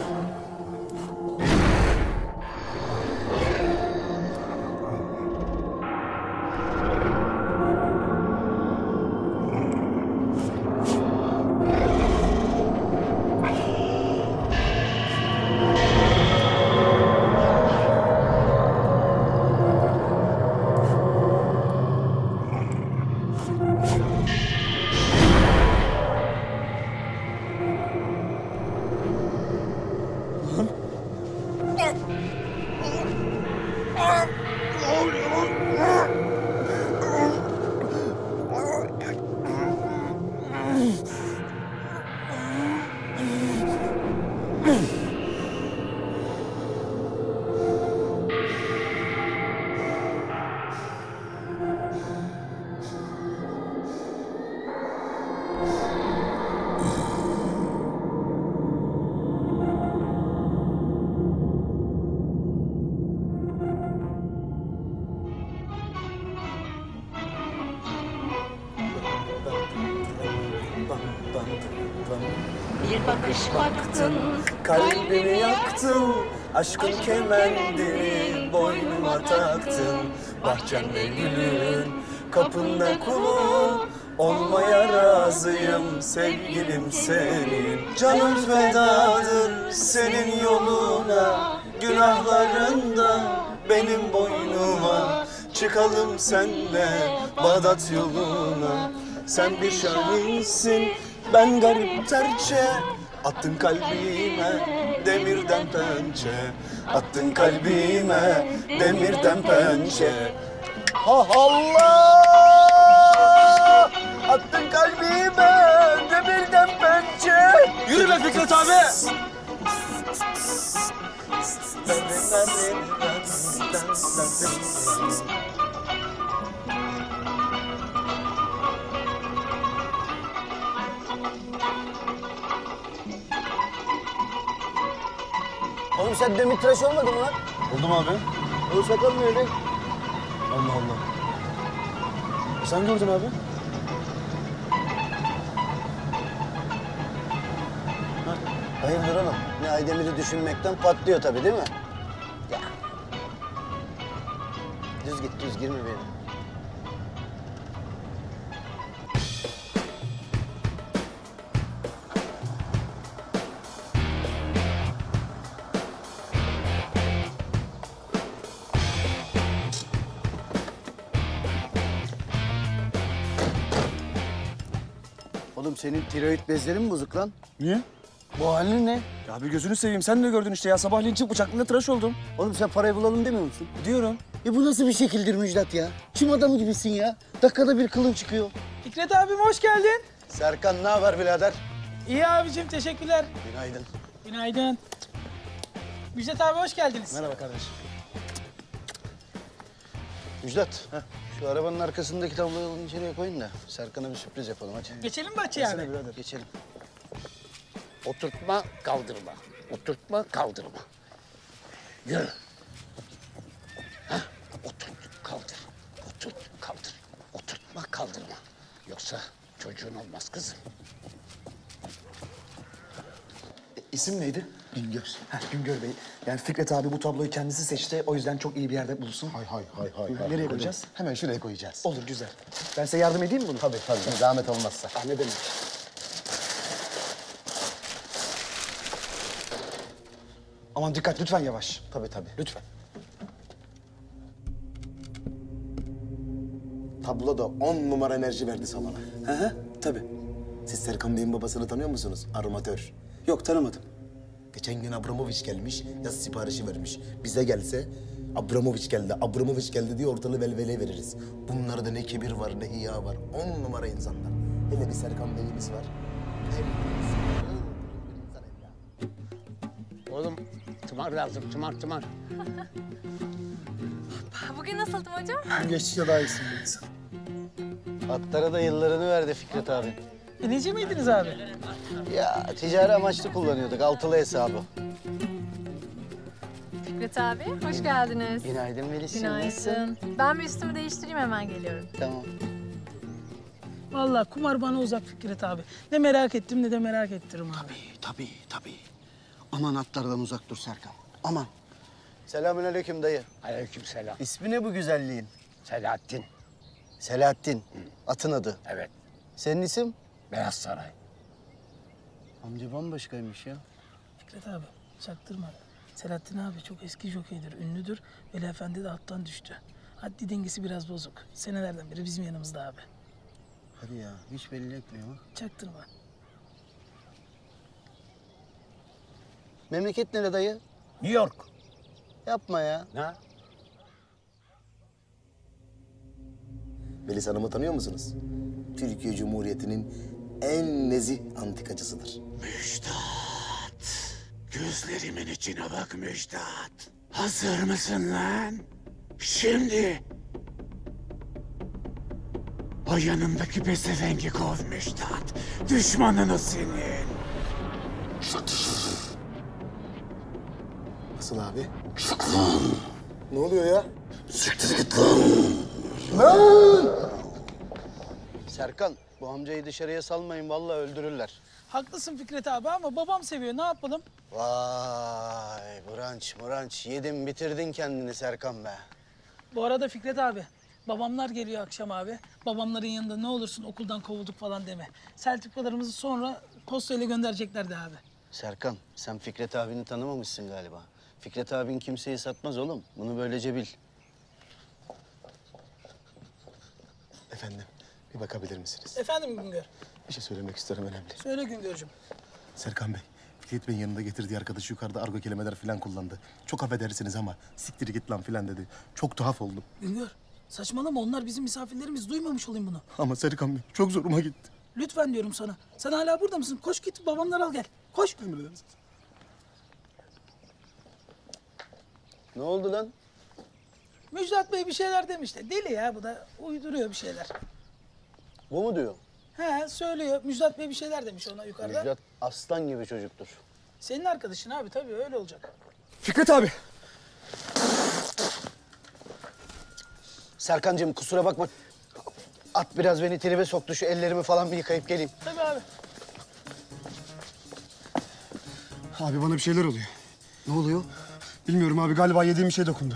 Kalbimi yaktın, aşkın kemendini boynuma taktın. Bahçemde gülün, kapında kulun, olmaya razıyım sevgilim senin. Canım fedadır senin yoluna, günahlarında benim boynuma. Çıkalım senle Bağdat yoluna, sen bir şahinsin, ben garip terçe. Attın kalbime demirden pençe, attın kalbime demirden pençe. Ha Allah! Attın kalbime demirden pençe. Yürü be Fikret abi! Oğlum sen demir tıraş olmadın mı lan? Oldum abi. Oğlum sakal mı öyle? Allah Allah. E sen gördün abi. Hayırdır oğlum? Ne Aydemir'i düşünmekten patlıyor tabii değil mi? Ya. Düz git düz girme benim. Senin tiroid bezlerin mi bozuk lan? Niye? Bu halin ne? Ya bir gözünü seveyim, sen de gördün işte ya. Sabahleyin çık bıçaklığına tıraş oldum. Oğlum sen parayı bulalım demiyor musun? Diyorum. E bu nasıl bir şekildir Müjdat ya? Çim adamı gibisin ya. Dakikada bir kılın çıkıyor. Fikret abim hoş geldin. Serkan ne haber birader? İyi abicim, teşekkürler. Günaydın. Günaydın. Müjdat abi hoş geldiniz. Merhaba kardeşim. Müjdat. Heh. Şu arabanın arkasındaki tabloyu alın içeriye koyun da Serkan'a bir sürpriz yapalım hadi. Geçelim bahçeye abi. Geçelim. Oturtma, kaldırma. Oturtma, kaldırma. Yürü. Ha? Oturt, kaldır. Oturt, kaldır. Oturtma, kaldırma. Yoksa çocuğun olmaz kızım. E, isim neydi? Güngör. Ha, Güngör Bey. Yani Fikret abi bu tabloyu kendisi seçti. O yüzden çok iyi bir yerde bulsun. Hay hay hay hay. Nereye hay, koyacağız? Hay. Hemen şuraya koyacağız. Olur güzel. Ben size yardım edeyim mi bunu? Tabii tabii. Şimdi zahmet olmazsa. Ah ne demek? Aman dikkat lütfen yavaş. Tabii tabii. Lütfen. Tablo da on numara enerji verdi salona. Hı hı. Tabii. Siz Serkan Bey'in babasını tanıyor musunuz? Aromatör. Yok tanımadım. Geçen gün Abramovic gelmiş, yaz siparişi vermiş. Bize gelse, Abramovic geldi, Abramovic geldi diye ortalığı velveleye veririz. Bunlarda ne kibir var, ne hiya var. On numara insanlar. Hele bir Serkan Bey'imiz var. Oğlum, tımar lazım, tımar, tımar. Bugün nasıldım hocam? Geçtikçe daha iyisin. Atlara da yıllarını verdi Fikret abi. Nece miydiniz abi? Ya ticari amaçlı kullanıyorduk, altılı hesabı. Fikret abi, hoş geldiniz. Günaydın Melis. Günaydın. Ben bir üstümü değiştireyim, hemen geliyorum. Tamam. Vallahi kumar bana uzak Fikret abi. Ne merak ettim ne de merak ettiririm abi. Tabii, tabii, tabii. Aman atlardan uzak dur Serkan, aman. Selamünaleyküm dayı. Aleykümselam. İsmi ne bu güzelliğin? Selahattin. Selahattin, hı. Atın adı. Evet. Senin isim? Beyaz Saray. Amca bambaşkaymış ya. Fikret abi, çaktırma. Selahattin abi çok eski jokeydir, ünlüdür. Veli Efendi de attan düştü. Haddi dengesi biraz bozuk. Senelerden beri bizim yanımızda abi. Hadi ya, hiç belli etmiyor mu? Çaktırma. Memleket nere dayı? New York. Yapma ya. Ne? Melis Hanım'ı tanıyor musunuz? Türkiye Cumhuriyeti'nin en nezih antikacısıdır. Müjdat. Gözlerimin içine bak Müjdat. Hazır mısın lan? Şimdi. O yanındaki pezevengi kov Müjdat. Düşmanın o senin. Nasıl abi? Lan. Ne oluyor ya? Siktir git lan. Lan! Serkan, bu amcayı dışarıya salmayın. Vallahi öldürürler. Haklısın Fikret abi ama babam seviyor. Ne yapalım? Vay, branç branç. Yedin bitirdin kendini Serkan be. Bu arada Fikret abi, babamlar geliyor akşam abi. Babamların yanında ne olursun okuldan kovulduk falan deme. Sertifikalarımızı sonra postayla göndereceklerdi abi. Serkan, sen Fikret abini tanımamışsın galiba. Fikret abin kimseyi satmaz oğlum. Bunu böylece bil. Efendim, bir bakabilir misiniz? Efendim Güngör. Bir şey söylemek isterim, önemli. Söyle Güngör'cüğüm. Serkan Bey, Fikret Bey'in yanında getirdiği arkadaşı yukarıda argo kelimeler falan kullandı. Çok affedersiniz ama siktir git lan falan dedi. Çok tuhaf oldum. Güngör, saçmalama, onlar bizim misafirlerimiz. Duymamış olayım bunu. Ama Serkan Bey, çok zoruma gitti. Lütfen diyorum sana. Sen hala burada mısın? Koş git, babamları al gel. Koş. Emredersiniz. Ne oldu lan? Müjdat Bey bir şeyler demiş de. Deli ya bu da. Uyduruyor bir şeyler. Bu mu diyor? He, söylüyor. Müjdat Bey bir şeyler demiş ona yukarıda. Müjdat aslan gibi çocuktur. Senin arkadaşın abi, tabii öyle olacak. Fikret abi! Serkancığım kusura bakma. At biraz beni tribe soktu. Şu ellerimi falan bir yıkayıp geleyim. Tabii abi. Abi bana bir şeyler oluyor. Ne oluyor? Bilmiyorum abi, galiba yediğim bir şey dokundu.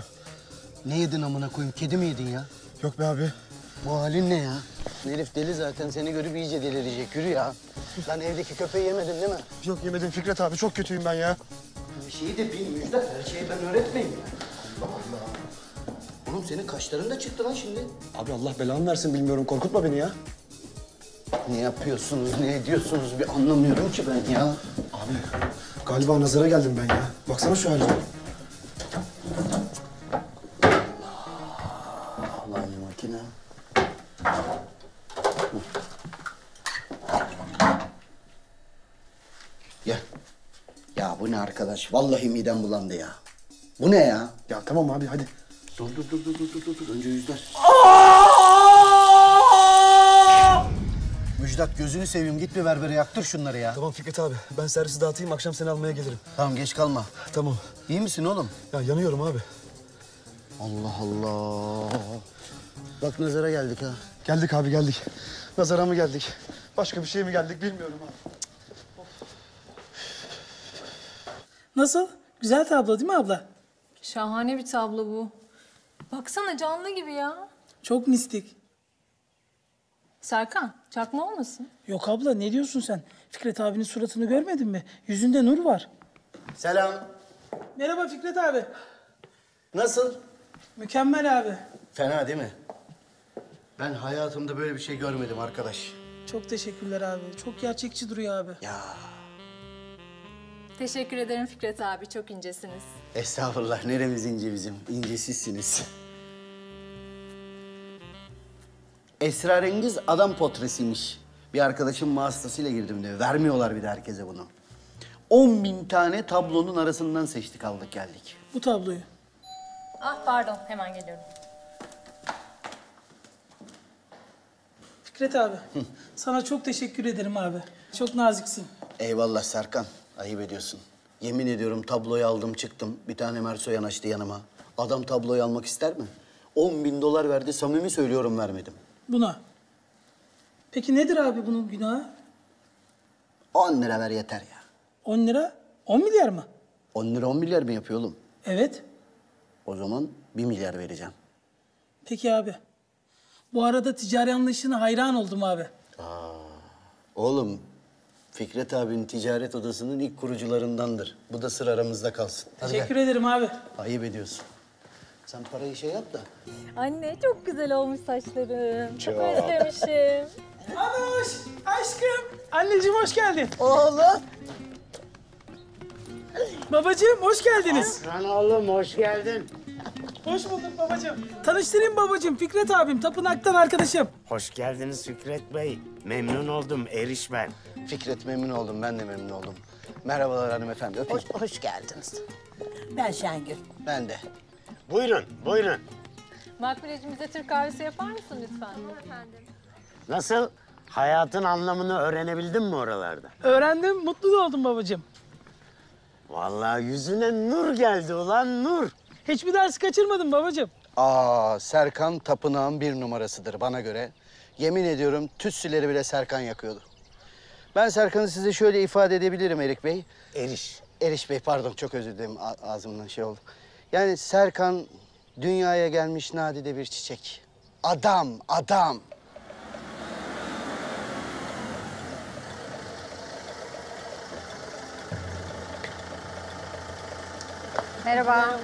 Ne yedin amına koyayım? Kedi mi yedin ya? Yok be abi. Bu halin ne ya? Herif deli zaten, seni görüp iyice delirecek. Yürü ya. Lan evdeki köpeği yemedin değil mi? Yok yemedim Fikret abi, çok kötüyüm ben ya. Bir şeyi de bil Müjdat, her şeyi ben öğretmeyeyim ya. Allah Allah. Oğlum senin kaşların da çıktı lan şimdi. Abi Allah belanı versin, bilmiyorum, korkutma beni ya. Ne yapıyorsunuz, ne ediyorsunuz bir anlamıyorum ki ben ya. Abi galiba nazara geldim ben ya. Baksana şu halime. Arkadaş vallahi midem bulandı ya. Bu ne ya? Ya tamam abi hadi. Dur dur dur dur dur dur dur. Önce yüzler. Müjdat gözünü seveyim, git bir berbere yaktır şunları ya. Tamam Fikret abi, ben servisi dağıtayım, akşam seni almaya gelirim. Tamam geç kalma. Tamam. İyi misin oğlum? Ya yanıyorum abi. Allah Allah. Bak nazara geldik ha. Geldik abi geldik. Nazara mı geldik? Başka bir şey mi geldik bilmiyorum abi. Nasıl? Güzel tablo değil mi abla? Şahane bir tablo bu. Baksana canlı gibi ya. Çok mistik. Serkan, çakma olmasın? Yok abla, ne diyorsun sen? Fikret abinin suratını görmedin mi? Yüzünde nur var. Selam. Merhaba Fikret abi. Nasıl? Mükemmel abi. Fena değil mi? Ben hayatımda böyle bir şey görmedim arkadaş. Çok teşekkürler abi. Çok gerçekçi duruyor abi. Ya. Teşekkür ederim Fikret abi, çok incesiniz. Estağfurullah, neremiz ince bizim? İncesizsiniz. Esrarengiz adam potresiymiş. Bir arkadaşım vasıtasıyla girdim diyor. Vermiyorlar bir de herkese bunu. On bin tane tablonun arasından seçtik, aldık geldik. Bu tabloyu. Ah pardon, hemen geliyorum. Fikret abi, hı, sana çok teşekkür ederim abi. Çok naziksin. Eyvallah Serkan. Ayıp ediyorsun. Yemin ediyorum tabloyu aldım çıktım. Bir tane Merso yanaştı yanıma. Adam tabloyu almak ister mi? On bin dolar verdi. Samimi söylüyorum vermedim. Buna. Peki nedir abi bunun günahı? On lira ver yeter ya. On lira? On milyar mı? On lira on milyar mı yapıyor oğlum? Evet. O zaman bir milyar vereceğim. Peki abi. Bu arada ticari anlayışına hayran oldum abi. Aa, oğlum. Fikret abinin ticaret odasının ilk kurucularındandır. Bu da sır aramızda kalsın. Hadi Teşekkür gel. ederim abi. Ayıp ediyorsun. Sen parayı şey yap da. Anne çok güzel olmuş saçlarım. Çok, çok özlemişim. Anoş aşkım. Anneciğim hoş geldin. Oğlum. Babacığım hoş geldiniz. Lan oğlum hoş geldin. Hoş bulduk babacığım. Tanıştırayım babacığım, Fikret abim, tapınaktan arkadaşım. Hoş geldiniz Fikret Bey. Memnun oldum, Eriş ben. Fikret memnun oldum, ben de memnun oldum. Merhabalar hanımefendi, öpeyim. Hoş, hoş geldiniz. Ben Şengül. Ben de. Buyurun, buyurun. Makbuleciğim, bize Türk kahvesi yapar mısın lütfen? Olur efendim. Nasıl? Hayatın anlamını öğrenebildin mi oralarda? Öğrendim, mutlu da oldum babacığım. Vallahi yüzüne nur geldi ulan, nur. Hiçbir dersi kaçırmadım babacığım. Aa, Serkan tapınağın bir numarasıdır bana göre. Yemin ediyorum tütsüleri bile Serkan yakıyordu. Ben Serkan'ı size şöyle ifade edebilirim Erik Bey. Eriş. Eriş Bey pardon, çok özür dilerim, ağzımdan şey oldu. Yani Serkan dünyaya gelmiş nadide bir çiçek. Adam, adam. Merhaba.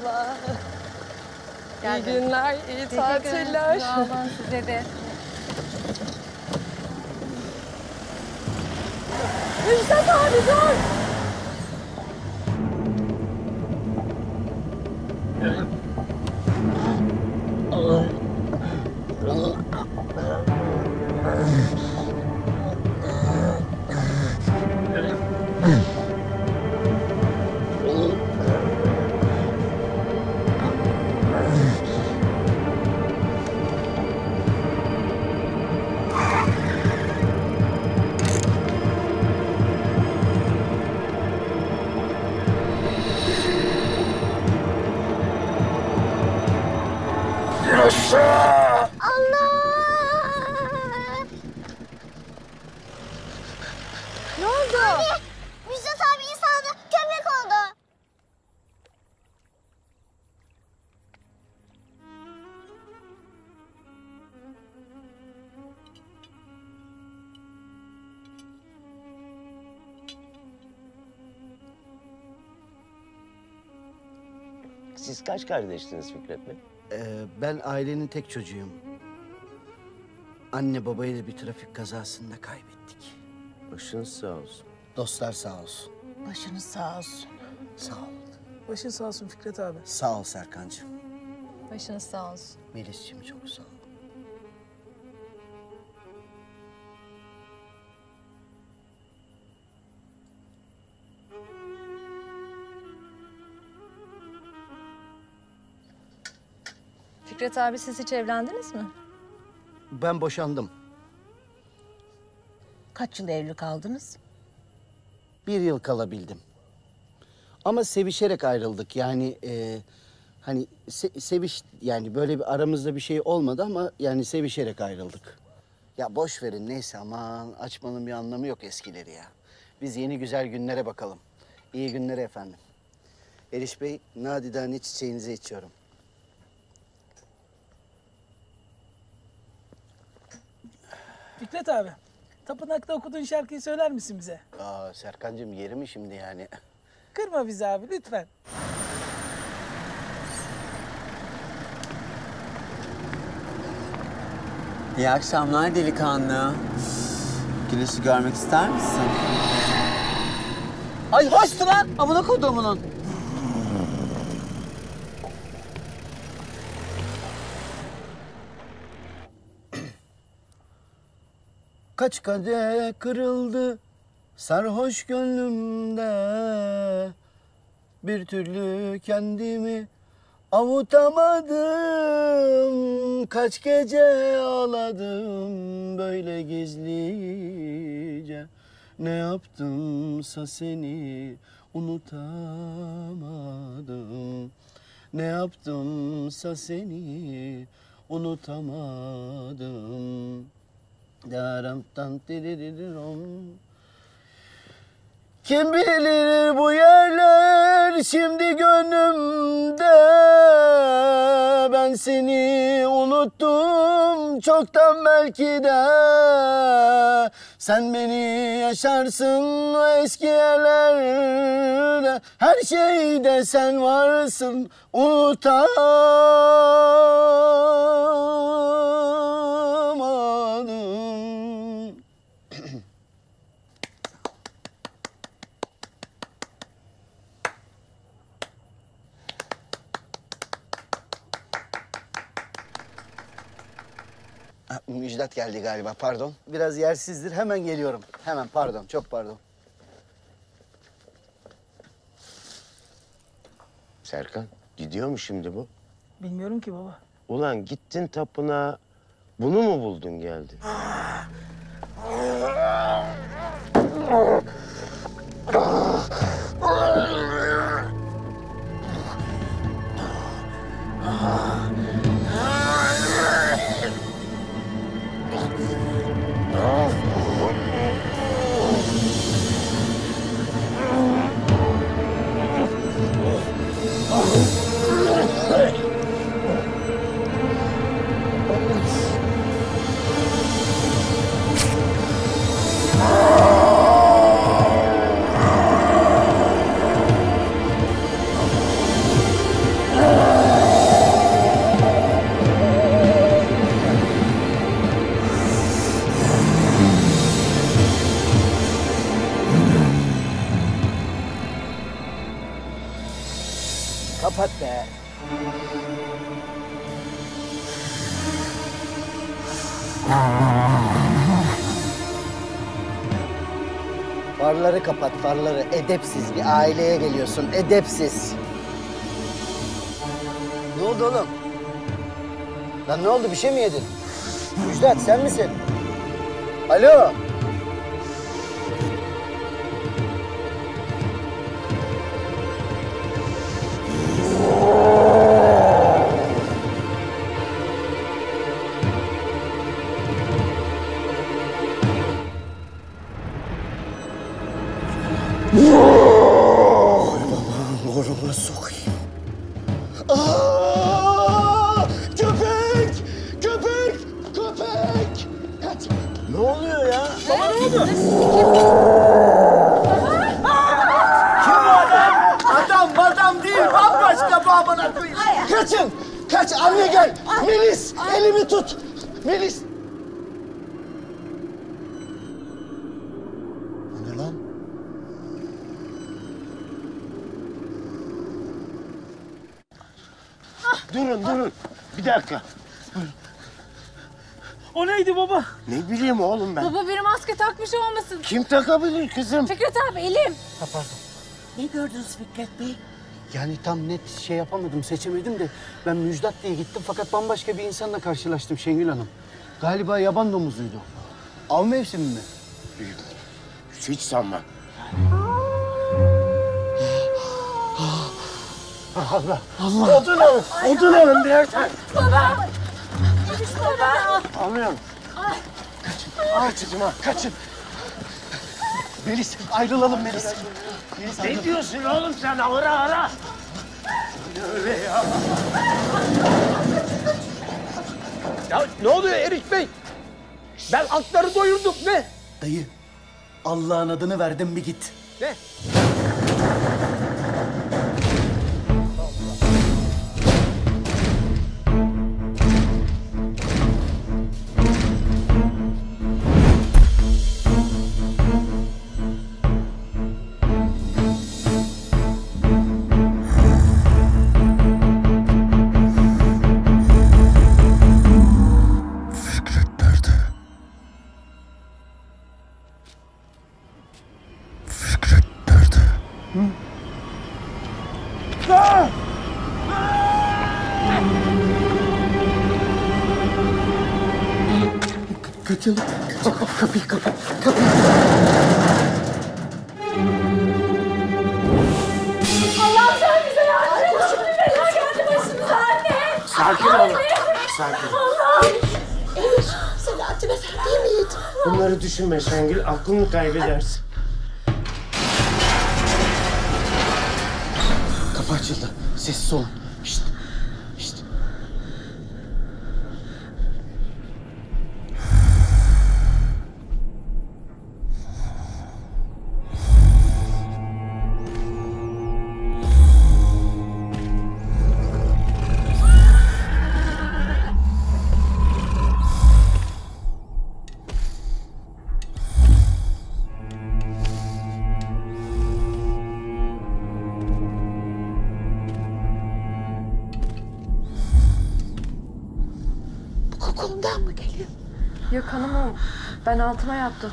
Merhaba. İyi günler, iyi tatiller. Sağ olun size de. Müjdat abi dur! Siz kaç kardeşsiniz Fikret Bey? Ee, ben ailenin tek çocuğuyum. Anne babayı da bir trafik kazasında kaybettik. Başınız sağ olsun. Dostlar sağ olsun. Başınız sağ olsun. Sağ ol. Başın sağ olsun Fikret abi. Sağ ol Serkancığım. Başınız sağ olsun. Melis'ciğim çok sağ ol. Fikret abi siz hiç evlendiniz mi? Ben boşandım. Kaç yıl evli kaldınız? Bir yıl kalabildim. Ama sevişerek ayrıldık. Yani e, hani se seviş yani böyle bir aramızda bir şey olmadı ama yani sevişerek ayrıldık. Ya boş verin neyse aman açmanın bir anlamı yok eskileri ya. Biz yeni güzel günlere bakalım. İyi günler efendim. Eriş Bey nadidane çiçeğinizi içiyorum. Fikret abi, tapınakta okuduğun şarkıyı söyler misin bize? Aa Serkancığım yeri mi şimdi yani? Kırma bizi abi lütfen. İyi akşamlar delikanlı. Güneşi görmek ister misin? Ay hoştu lan! Amına kodumunun. Kaç kadeh kırıldı sarhoş gönlümde, bir türlü kendimi avutamadım. Kaç gece ağladım böyle gizlice, ne yaptımsa seni unutamadım. Ne yaptımsa seni unutamadım. Kim bilir bu yerler şimdi gönlümde, ben seni unuttum çoktan belki de. Sen beni yaşarsın o eski yerlerde, her şeyde sen varsın unutamadım. Müjdat geldi galiba, pardon. Biraz yersizdir, hemen geliyorum. Hemen, pardon, çok pardon. Serkan, gidiyor mu şimdi bu? Bilmiyorum ki baba. Ulan gittin tapınağa, bunu mu buldun geldin? Kapat be. Farları kapat, farları. Edepsiz bir aileye geliyorsun, edepsiz. Ne oldu oğlum? Lan ne oldu, bir şey mi yedin? Müjdat, sen misin? Alo? Durun, durun. Bir dakika. Buyurun. O neydi baba? Ne bileyim oğlum ben. Baba bir maske takmış olmasın. Kim takabilir kızım? Fikret abi, elim. Ha, pardon. Ne gördünüz Fikret Bey? Yani tam net şey yapamadım, seçemedim de... ben Müjdat diye gittim fakat bambaşka bir insanla karşılaştım Şengül Hanım. Galiba yaban domuzuydu. Av mevsimi mi? Hiç sanmam. Allah! Allah! Odun alın! Odun alın birer tane! Baba! Eriş baba! Anlıyorum. Kaçın! Ağaçcığım ha! Kaçın! Melis! Ayrılalım Melis! Melis ne ayrılalım. Diyorsun oğlum sen? Ara ara! Öyle ya! Ya ne oluyor Eriş Bey? Ben atları doyurdum. Ne? Dayı, Allah'ın adını verdim bir git. Ne? Kaçın. Kapıyı kapat. Kapıyı. Allah'ım sen bize yardım et. Şimdi bela geldi başımıza anne. Sakin ol. Sakin ol. Allah'ım. Eriş, Selahattin Efendi'ye mi yedin? Bunları düşünme Şengül. Aklını kaybedersin. Kapı açıldı. Sessiz olun. Şşt. Kolumdan mı geliyor? Yok hanımım, ben altıma yattım.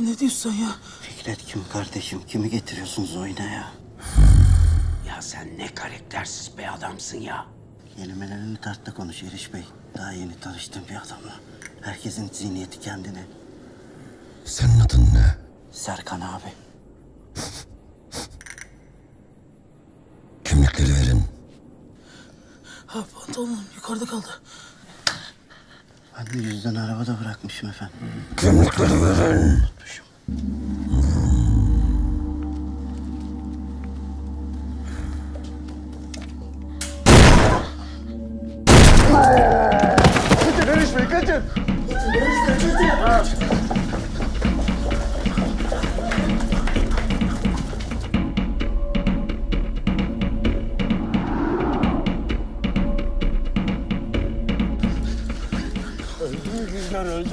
Ne diyorsun ya? Fikret kim kardeşim? Kimi getiriyorsun Zoyna'ya? Ya sen ne karaktersiz bir adamsın ya. Kelimelerini tartla konuş Eriş Bey. Daha yeni tanıştığım bir adamla. Herkesin zihniyeti kendine. Senin adın ne? Serkan abi. Kimlikleri verin. Ha, pantolonum yukarıda kaldı. Ben yüzden arabada bırakmışım efendim. Kimlikleri verin. Kaçın Eriş Bey, kaçın! Kaçın Eriş Bey, kaçın! Ha.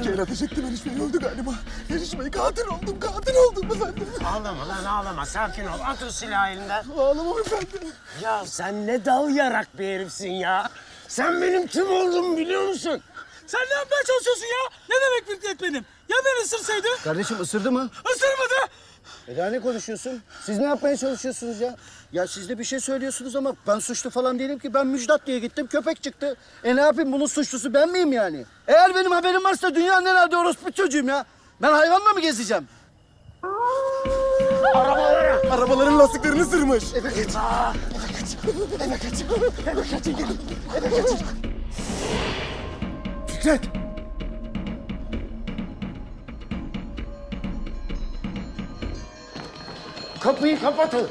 Ceyra teşekkür Eriş Bey öldü galiba. Eriş Bey katil oldum, katil oldum efendim. Ağlama lan ağlama, sakin ol. At o silahı elinden. Ağlama efendim. Ya sen ne dal yarak bir herifsin ya. Sen benim kim olduğumu biliyor musun? Sen ne yapmaya çalışıyorsun ya? Ne demek Fikret benim? Ya beni ısırsaydı? Kardeşim ısırdı mı? Isırmadı. E daha ne konuşuyorsun? Siz ne yapmaya çalışıyorsunuz ya? Ya siz de bir şey söylüyorsunuz ama ben suçlu falan değilim ki. Ben Müjdat diye gittim, köpek çıktı. E ne yapayım, bunun suçlusu ben miyim yani? Eğer benim haberim varsa dünyanın herhalde orospu çocuğum ya. Ben hayvanla mı gezeceğim? Arabalara! Arabaların lastiklerini sırmış. Eve kaçın. Eve kaçın. Eve kaçın. Eve kaçın gelin. Eve kaçın. Fikret! Kapıyı kapatın.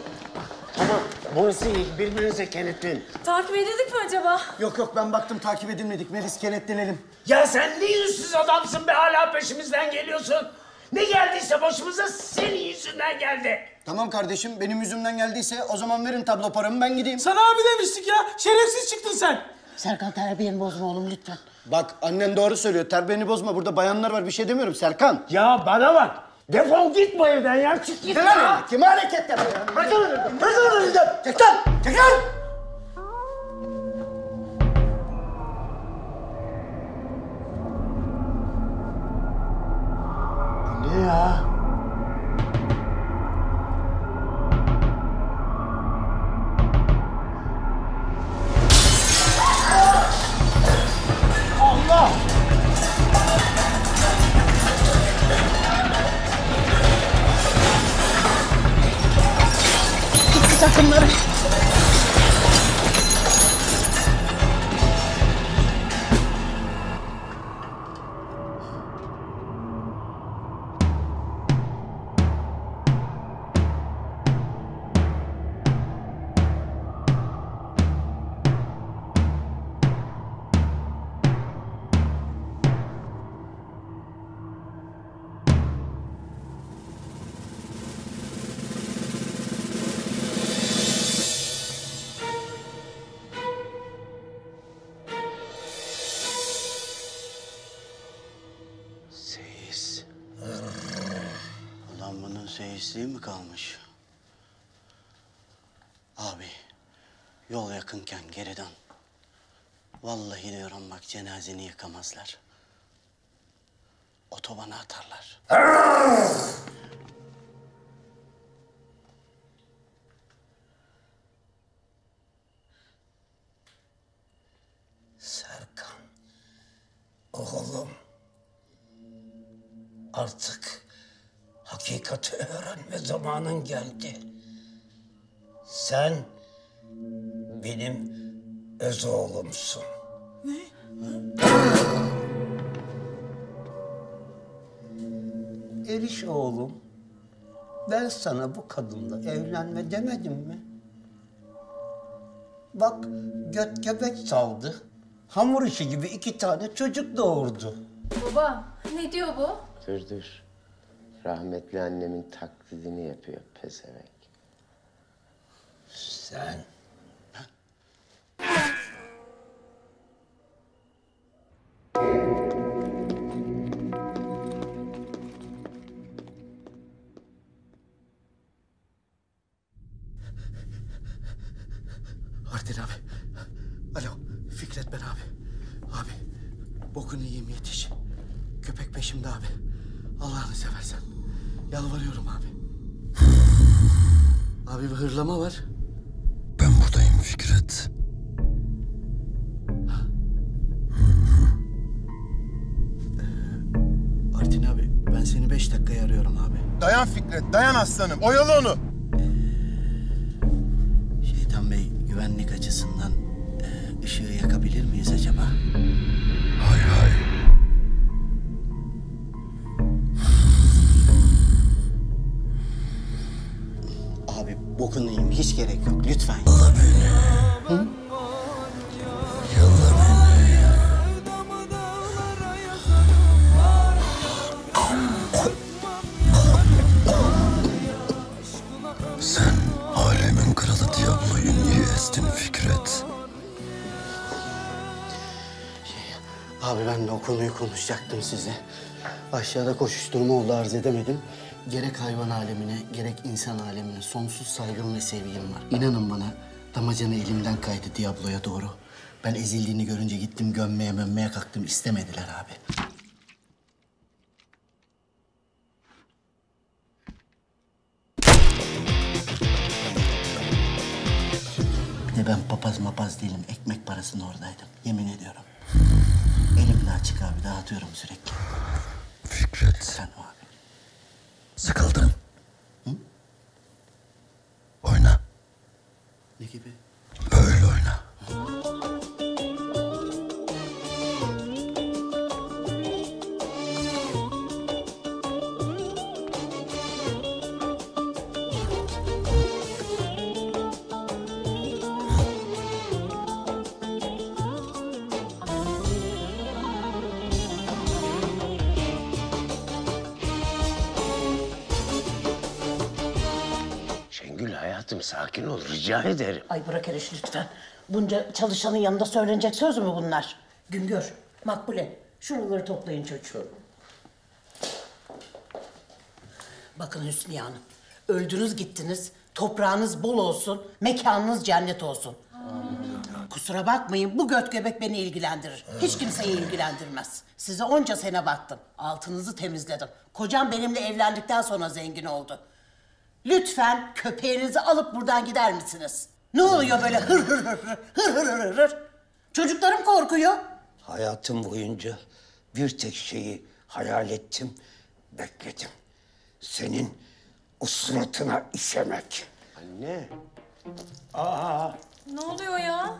Tamam, burası iyi. Birbirinize kenetlenin. Takip edildik mi acaba? Yok yok, ben baktım takip edilmedik. Melis, kenetlenelim. Ya sen ne yüzsüz adamsın be, hala peşimizden geliyorsun. Ne geldiyse başımıza senin yüzünden geldi. Tamam kardeşim, benim yüzümden geldiyse o zaman verin tablo paramı, ben gideyim. Sana abi demiştik ya, şerefsiz çıktın sen. Serkan, terbiyeni bozma oğlum lütfen. Bak, annen doğru söylüyor, terbiyeni bozma. Burada bayanlar var, bir şey demiyorum Serkan. Ya bana bak. Defol git bu evden ya, çık git. Kime, kime hareket yapıyor ya? Bırak onu, bırak onu elinden. Çek lan, çek lan! Bu ne ya? Takımları. Seyisliği mi kalmış? Abi, yol yakınken geri dön. Vallahi diyorum bak, cenazeni yıkamazlar. Otobana atarlar. Serkan, oğlum. Artık hakikati öğrenme zamanın geldi. Sen benim öz oğlumsun. Ne? Eriş oğlum, ben sana bu kadınla evlenme demedim mi? Bak, göt göbek saldı. Hamur işi gibi iki tane çocuk doğurdu. Baba, ne diyor bu? Dur dur. Rahmetli annemin taklidini yapıyor pezevenk. Sen... Artin abi. Alo, Fikret ben abi. Abi, bokunu yiyeyim yetiş. Köpek peşimde abi. Allah'ını seversen. Yalvarıyorum abi. Abi bir hırlama var. Ben buradayım Fikret. ee, Artin abi, ben seni beş dakikaya arıyorum abi. Dayan Fikret, dayan aslanım. Oyalı onu. Ee, Şeytan Bey, güvenlik açısından e, ışığı yakabilir miyiz acaba? Hay hay. Dokunayım, hiç gerek yok. Lütfen. Yalla beni. Hı? Yalla beni. Sen alemin kralı Diablo'yu niye estin Fikret? Şey, abi ben de o konuyu konuşacaktım size. Aşağıda koşuşturma oldu, arz edemedim. Gerek hayvan alemine, gerek insan alemine sonsuz saygım ve sevgim var. İnanın bana, damacanı elimden kaydı Diablo'ya doğru. Ben ezildiğini görünce gittim gömmeye mömmeye kalktım, istemediler abi. Ne ben papaz mapaz değilim, ekmek parasına oradaydım, yemin ediyorum. Elimle açık abi, dağıtıyorum sürekli. Fikret. Sen abi. Sıkıldım. Hı? Oyna. Ne gibi? Böyle oyna. Sakin ol, rica ederim. Ay bırak Eriş lütfen. Bunca çalışanın yanında söylenecek söz mü bunlar? Güngör, Makbule, şuraları toplayın çocuğum. Bakın Hüsniye Hanım, öldünüz gittiniz, toprağınız bol olsun, mekanınız cennet olsun. Amin. Kusura bakmayın, bu göt göbek beni ilgilendirir. Hiç kimseyi ilgilendirmez. Size onca sene baktım, altınızı temizledim. Kocam benimle evlendikten sonra zengin oldu. Lütfen köpeğinizi alıp buradan gider misiniz? Ne oluyor böyle hır hır hır hır hır hır hır hır? Çocuklarım korkuyor. Hayatım boyunca bir tek şeyi hayal ettim, bekledim. Senin o suratına işemek. Anne. Aa. Ne oluyor ya?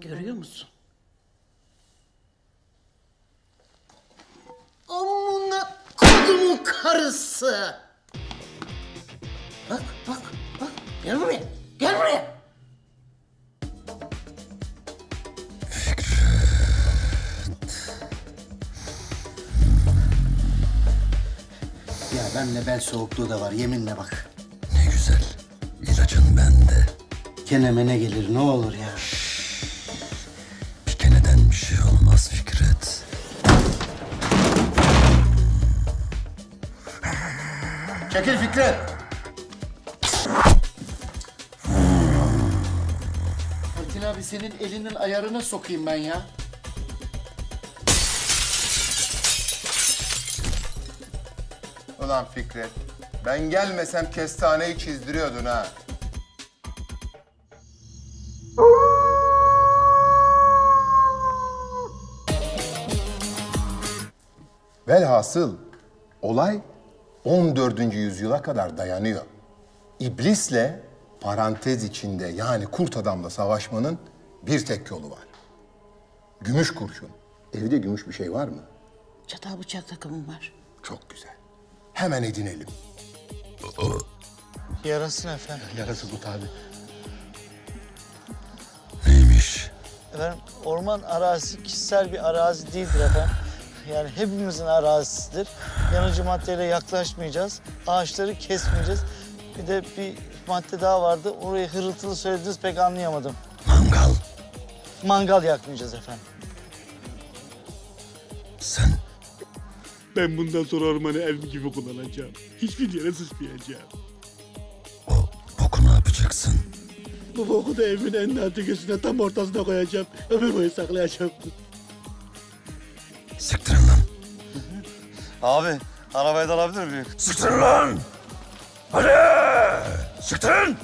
Görüyor musun? Amına kodumun karısı! Bak, bak, bak. Gel buraya, gel buraya! Ya benle bel soğukluğu da var, yeminle bak. Ne güzel, ilacın bende. Kenemene gelir, ne olur ya. Fikret. Çekil Fikret. Artin abi senin elinin ayarına sokayım ben ya. Ulan Fikret, ben gelmesem kestaneyi çizdiriyordun ha. Velhasıl olay on dördüncü yüzyıla kadar dayanıyor. İblisle parantez içinde yani kurt adamla savaşmanın bir tek yolu var. Gümüş kurşun. Evde gümüş bir şey var mı? Çatal bıçak takımım var. Çok güzel. Hemen edinelim. Yarasın efendim. Yarası bu tabi. Neymiş? Efendim orman arazisi kişisel bir arazi değildir efendim. Yani hepimizin arazisidir. Yanıcı maddeyle yaklaşmayacağız. Ağaçları kesmeyeceğiz. Bir de bir madde daha vardı. Orayı hırıltılı söylediniz pek anlayamadım. Mangal. Mangal yakmayacağız efendim. Sen? Ben bundan sonra ormanı evim gibi kullanacağım. Hiçbir yere sıçmayacağım. O boku ne yapacaksın? Bu boku da evimin en nadir gözüne tam ortasına koyacağım. Ömür boyu saklayacağım. Siktirin lan. Abi, arabaya da alabilir miyim? Siktirin lan! Hadi! Siktirin!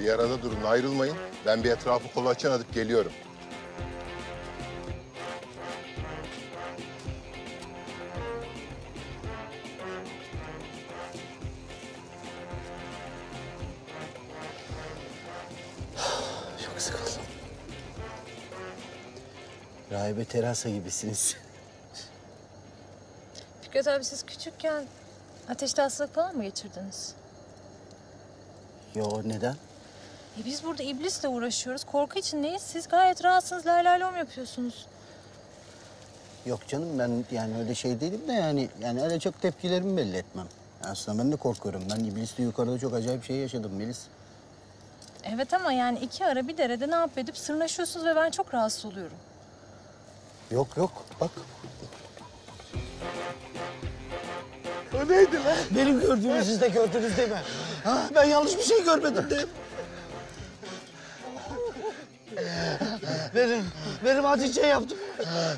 Bir arada durun, ayrılmayın. Ben bir etrafı kolaçan atıp geliyorum. Çok sıkıldım. Rahibe terasa gibisiniz. Fikret abi siz küçükken ateşli hastalık falan mı geçirdiniz? Yo, neden? E biz burada iblisle uğraşıyoruz. Korku içindeyiz. Siz gayet rahatsınız. Lay lay lom yapıyorsunuz. Yok canım ben yani öyle şey değilim de yani yani öyle çok tepkilerimi belli etmem. Aslında ben de korkuyorum. Ben iblisle yukarıda çok acayip şey yaşadım Melis. Evet ama yani iki ara bir derede ne yap edip sırnaşıyorsunuz ve ben çok rahatsız oluyorum. Yok yok bak. O neydi lan? Benim gördüğümü siz de gördünüz değil mi? Ha, ben yanlış bir şey görmedim de. Benim, benim Hatice yaptım.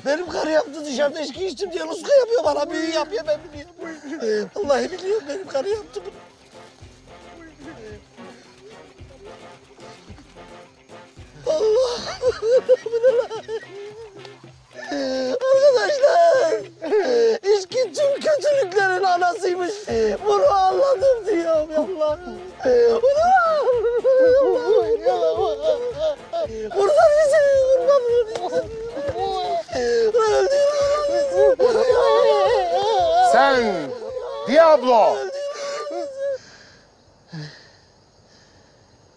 Benim karı yaptı dışarıda içki içtim diye Ruska yapıyor bana. Büyü yapıyor ben biliyorum. Vallahi biliyorum benim karı yaptı bunu. Allah! Arkadaşlar! İçki tüm kötülüklerin anasıymış. Bunu anladım diyorum Allah. Bunu Allah'ım ya Allah! Kurban bizi, kurban bizi. Sen, Diablo.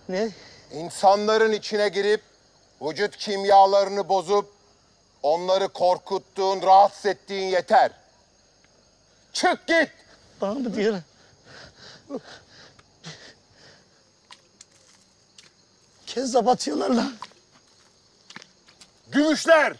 Ne? İnsanların içine girip, vücut kimyalarını bozup, onları korkuttuğun, rahatsız ettiğin yeter. Çık git. Bana mı diyorsun? Kezzap atıyorlar lan. Gümüşler!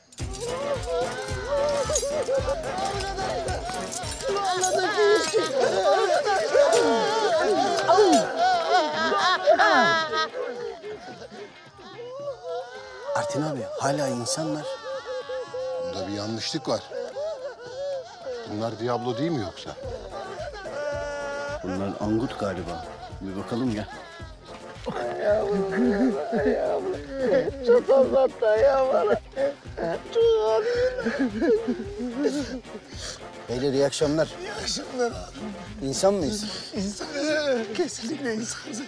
Artin abi, hala insanlar. Bunda bir yanlışlık var. Bunlar Diablo değil mi yoksa? Bunlar angut galiba. Bir bakalım ya. Ayağımın ayağımın. Çok azalttı ayağım bana. Çok ağrıyor. Beyler iyi akşamlar. İyi akşamlar abi. İnsan mıyız? İnsan. Kesinlikle insanız.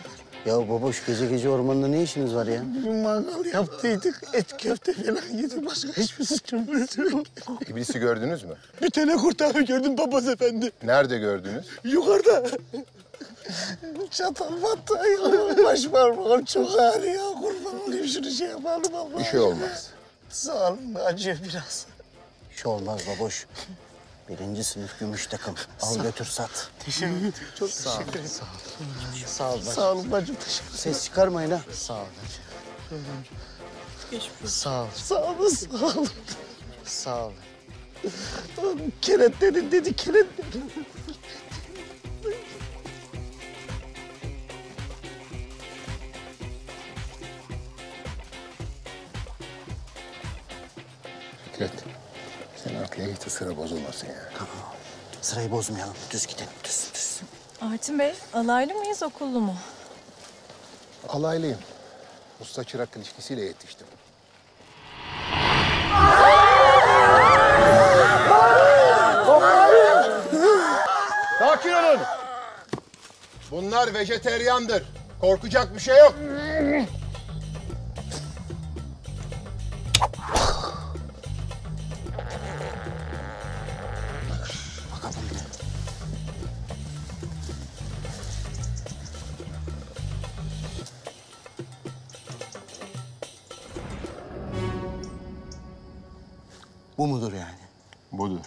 Ya baboş gece gece ormanda ne işiniz var ya? Bir mangal yaptıydık, et köfte falan yedik. Başka hiçbir sıkıntımız yok. İblisi gördünüz mü? Bir tane kurt abi gördüm papaz efendi. Nerede gördünüz? Yukarıda. Çatal battı ayağım, baş parmağım çok ağrıyor. Kurban olayım şunu şey yapalım Allah. Bir şey olmaz. Sağ olun, acıyor biraz. Bir şey olmaz baboş. Birinci sınıf gümüş takım. Al götür sat. Teşekkür ederim. Çok teşekkür ederim. Sağ olun. Sağ olun. Sağ olun bacım. Teşekkür ederim. Ses çıkarmayın ha. Sağ olun. Sağ olun. Sağ olun. Sağ olun. Sağ olun. Kenetlenin dedi, kenetlenin. Fikret, sen arkaya git de sıra bozulmasın ya. Tamam. Sırayı bozmayalım, düz gidelim, düz, düz. Artin Bey, alaylı mıyız, okullu mu? Alaylıyım. Usta-çırak ilişkisiyle yetiştim. Sakin olun. Bunlar vejeteryandır. Korkacak bir şey yok. Bu mudur yani? Budur.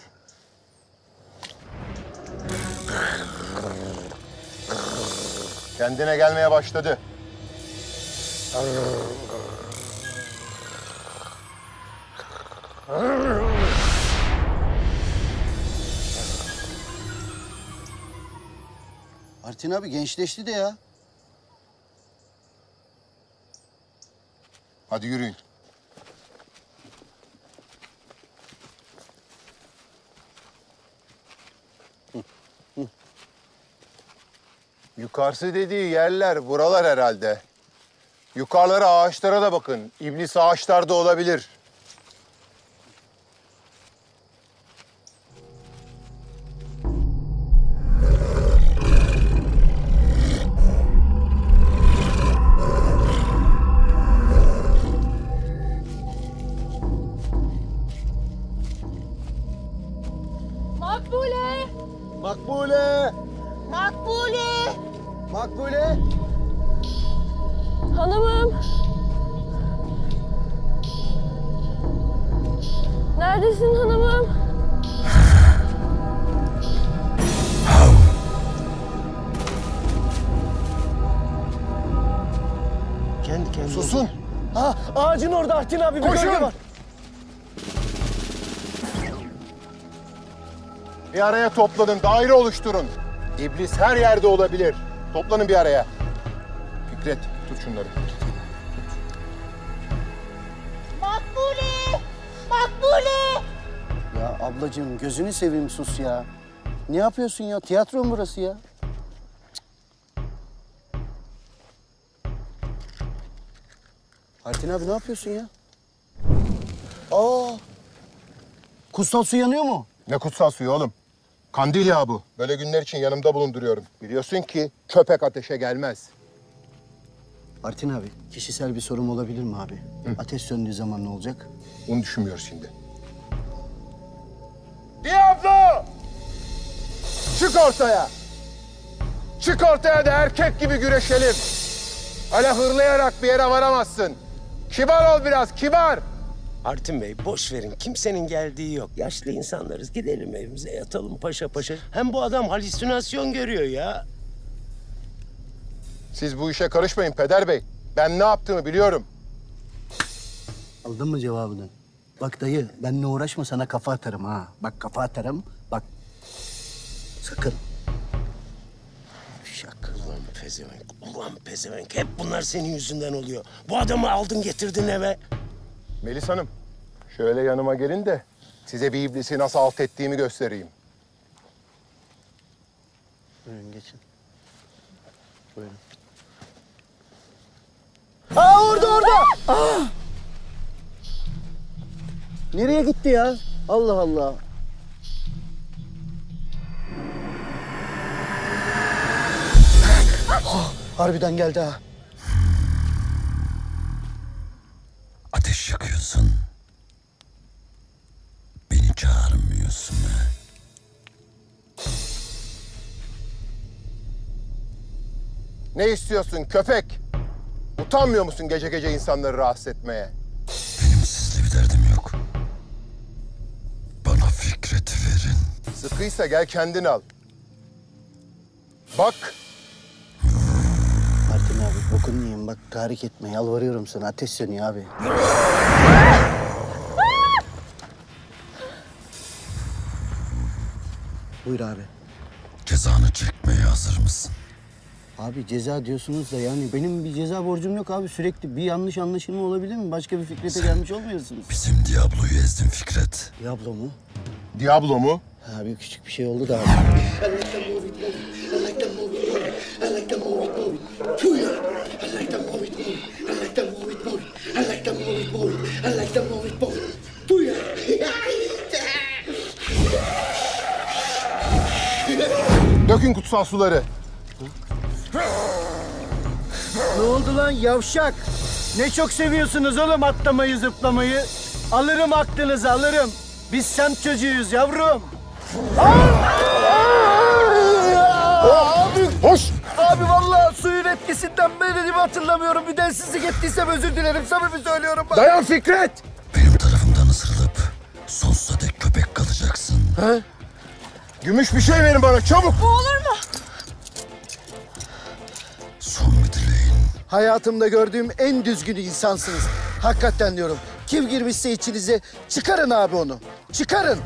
Kendine gelmeye başladı. Artin abi gençleşti de ya. Hadi yürüyün. Yukarısı dediği yerler buralar herhalde. Yukarılara, ağaçlara da bakın. İblis ağaçlarda olabilir. Makbule! Makbule! Makbule! Makbule! Hanımım! Neredesin hanımım? Kendi kendine... Susun! Ha, ağacın orada Artin abi, bir bölge var. Bir araya toplanın, daire oluşturun. İblis her yerde olabilir. Toplanın bir araya. Fikret, tut şunları. Makbule! Makbule! Ya ablacığım gözünü seveyim sus ya. Ne yapıyorsun ya? Tiyatro mu burası ya? Artin abi ne yapıyorsun ya? Aa! Kutsal su yanıyor mu? Ne kutsal suyu oğlum? Kandil ya bu. Böyle günler için yanımda bulunduruyorum. Biliyorsun ki köpek ateşe gelmez. Artin abi, kişisel bir sorum olabilir mi abi? Hı. Ateş söndüğü zaman ne olacak? Onu düşünmüyoruz şimdi. Diablo! Çık ortaya! Çık ortaya da erkek gibi güreşelim. Hala hırlayarak bir yere varamazsın. Kibar ol biraz, kibar! Artin Bey, boş verin. Kimsenin geldiği yok. Yaşlı insanlarız. Gidelim evimize, yatalım paşa paşa. Hem bu adam halüsinasyon görüyor ya. Siz bu işe karışmayın Peder Bey. Ben ne yaptığımı biliyorum. Aldın mı cevabını? Bak dayı, benimle uğraşma, sana kafa atarım ha. Bak kafa atarım, bak. Sakın. Şak. Ulan pezevenk, ulan pezevenk. Hep bunlar senin yüzünden oluyor. Bu adamı aldın getirdin eve. Melis Hanım, şöyle yanıma gelin de size bir iblisi nasıl alt ettiğimi göstereyim. Buyurun, geçin. Buyurun. Aa, orada, orada! Aa! Nereye gitti ya? Allah Allah. Oh, harbiden geldi ha. Ateş yakıyorsun, beni çağırmıyorsun ha? Ne istiyorsun köpek? Utanmıyor musun gece gece insanları rahatsız etmeye? Benim sizle bir derdim yok. Bana Fikret'i verin. Sıkıysa gel kendin al. Bak. Abi bokunu yiyeyim bak, tahrik etme, yalvarıyorum sana, ateş sönüyor abi. Buyur abi. Cezanı çekmeye hazır mısın? Abi ceza diyorsunuz da yani benim bir ceza borcum yok abi. Sürekli bir yanlış anlaşılma olabilir mi? Başka bir Fikret'e gelmiş olmuyorsunuz. Bizim Diablo'yu ezdin Fikret. Diablo mu? Diablo mu? Abi küçük bir şey oldu da abi. Dökün kutsal suları. Ne oldu lan yavşak? Ne çok seviyorsunuz oğlum atlamayı, zıplamayı. Alırım aklınızı, alırım. Biz semt çocuğuyuz yavrum. Abi hoş. Abi vallahi suyun etkisinden ben dediğimi hatırlamıyorum. Bir densizlik ettiysem özür dilerim. Samimi söylüyorum. Bana. Dayan Fikret. Benim tarafımdan ısırılıp sonsuza dek köpek kalacaksın. Ha? Gümüş bir şey verin bana çabuk. Bu olur mu? Son bir dileğin. Hayatımda gördüğüm en düzgün insansınız. Hakikaten diyorum. Kim girmişse içinize çıkarın abi onu. Çıkarın.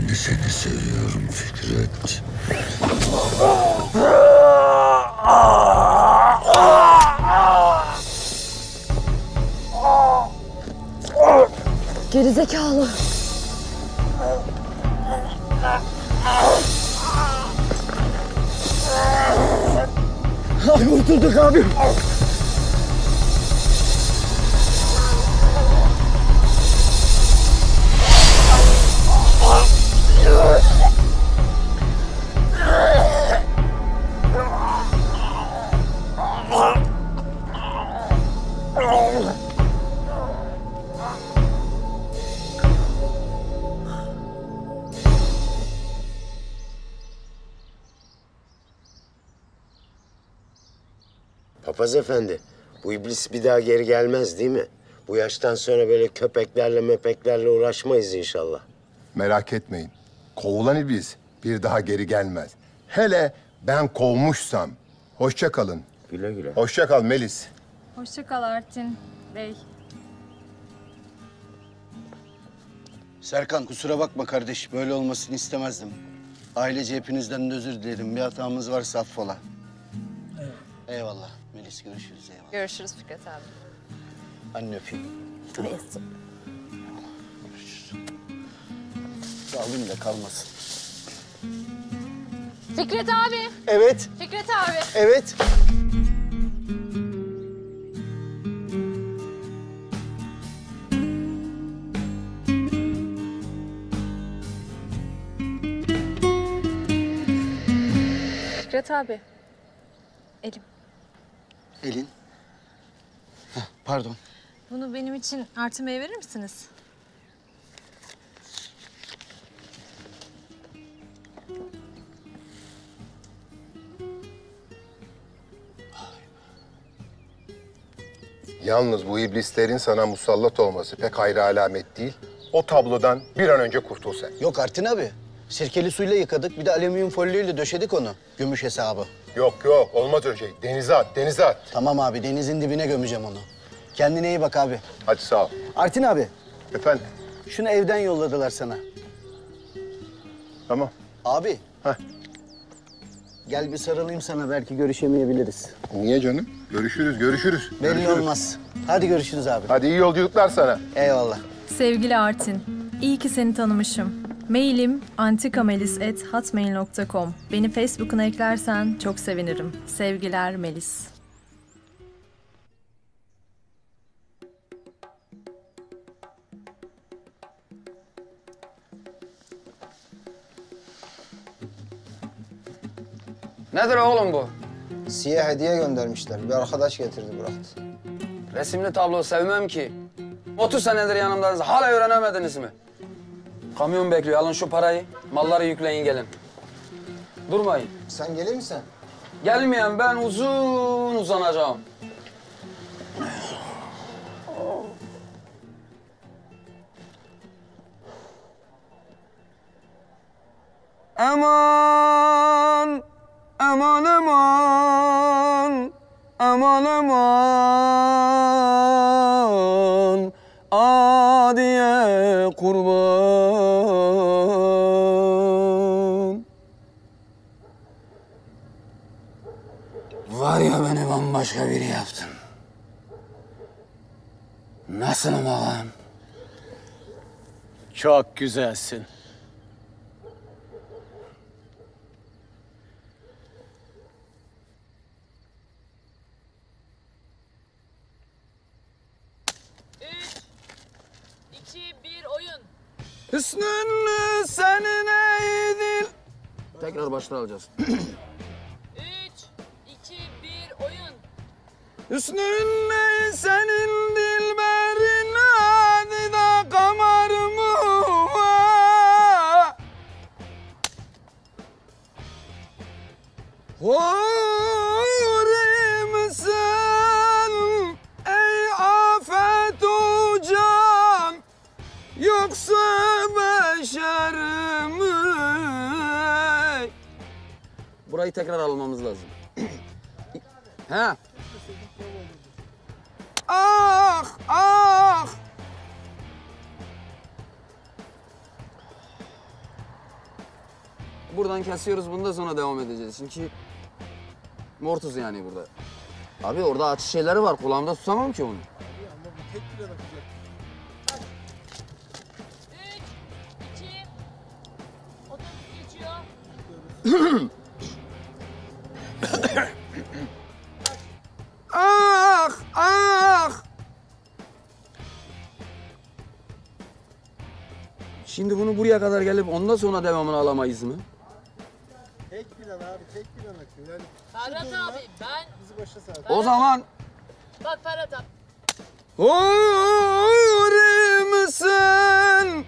Ben de seni seviyorum Fikret. Gerizekalı. Ay oturduk abi. Papaz efendi, bu iblis bir daha geri gelmez değil mi? Bu yaştan sonra böyle köpeklerle mepeklerle uğraşmayız inşallah. Merak etmeyin. Kovulan iblis bir daha geri gelmez. Hele ben kovmuşsam. Hoşça kalın. Güle güle. Hoşça kal Melis. Hoşça kal Artin Bey. Serkan kusura bakma kardeş. Böyle olmasını istemezdim. Ailece hepinizden özür dilerim. Bir hatamız varsa affola. Evet. Eyvallah. Melis görüşürüz eyvallah. Görüşürüz Fikret abi. Anne öpeyim. Neyse. Görüşürüz. Alayım da kalmasın. Fikret abi. Evet. Fikret abi. Evet. Fikret abi. Elim. Elin. Heh, pardon. Bunu benim için Artin Bey'e verir misiniz? Yalnız bu iblislerin sana musallat olması pek hayra alamet değil. O tablodan bir an önce kurtul sen. Yok Artin abi. Sirkeli suyla yıkadık, bir de alüminyum folyoyla döşedik onu. Gümüş hesabı. Yok yok, olmaz öyle şey. Denize at, denize at. Tamam abi, denizin dibine gömeceğim onu. Kendine iyi bak abi. Hadi sağ ol. Artin abi. Efendim? Şunu evden yolladılar sana. Tamam. Abi. Heh. Gel bir sarılayım sana, belki görüşemeyebiliriz. Niye canım? Görüşürüz, görüşürüz. Belli görüşürüz. Olmaz. Hadi görüşürüz abi. Hadi iyi yolculuklar sana. Eyvallah. Sevgili Artin, iyi ki seni tanımışım. Mailim antikamelis at hotmail nokta com. Beni Facebook'una eklersen çok sevinirim. Sevgiler Melis. Nedir oğlum bu? Siyah hediye göndermişler. Bir arkadaş getirdi bıraktı. Resimli tablo sevmem ki. otuz senedir yanımdayız. Hala öğrenemediniz mi? Kamyon bekliyor. Alın şu parayı. Malları yükleyin gelin. Durmayın. Sen gelir misin? Gelmeyen ben uzun uzanacağım. Aman, aman, aman, aman, aman, adiye kurban. başka biri yaptın. Nasılım ağam? Çok güzelsin. üç, iki, bir, oyun. Hüsnünlü senin eydil. Tekrar baştan alacağız. üç, iki, bir, oyun. Hüsnünlü senin dilberin adına kamarımı var. Yoksa beşer mi? Burayı tekrar almamız lazım. Ha? Ah, ah! Buradan kesiyoruz, bundan sonra devam edeceğiz. Çünkü mortuz yani burada. Abi orada açı şeyleri var, kulağımda tutamam ki onu. Abi ama bu tek bir adam. Ah, ah! Şimdi bunu buraya kadar gelip ondan sonra devamını alamayız mı? Tek plan abi, tek plan akıyor. Yani Ferhat abi, ben... Bizi başa sardı. O zaman... Bak Ferhat abi. Huri misin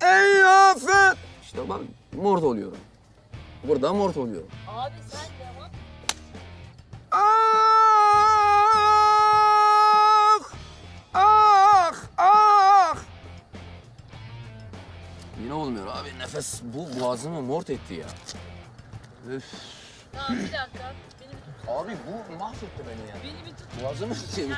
ey afet? İşte bak, mort oluyorum. Burada mort oluyor. Abi sen devam. Ah! Ah! Ah! Yine olmuyor abi. Nefes bu boğazımı mort etti ya. Üf. Tamam bir dakika. Beni bir tut. Abi bu mahvetti beni ya. Beni bir tut. Boğazımı tutuyor.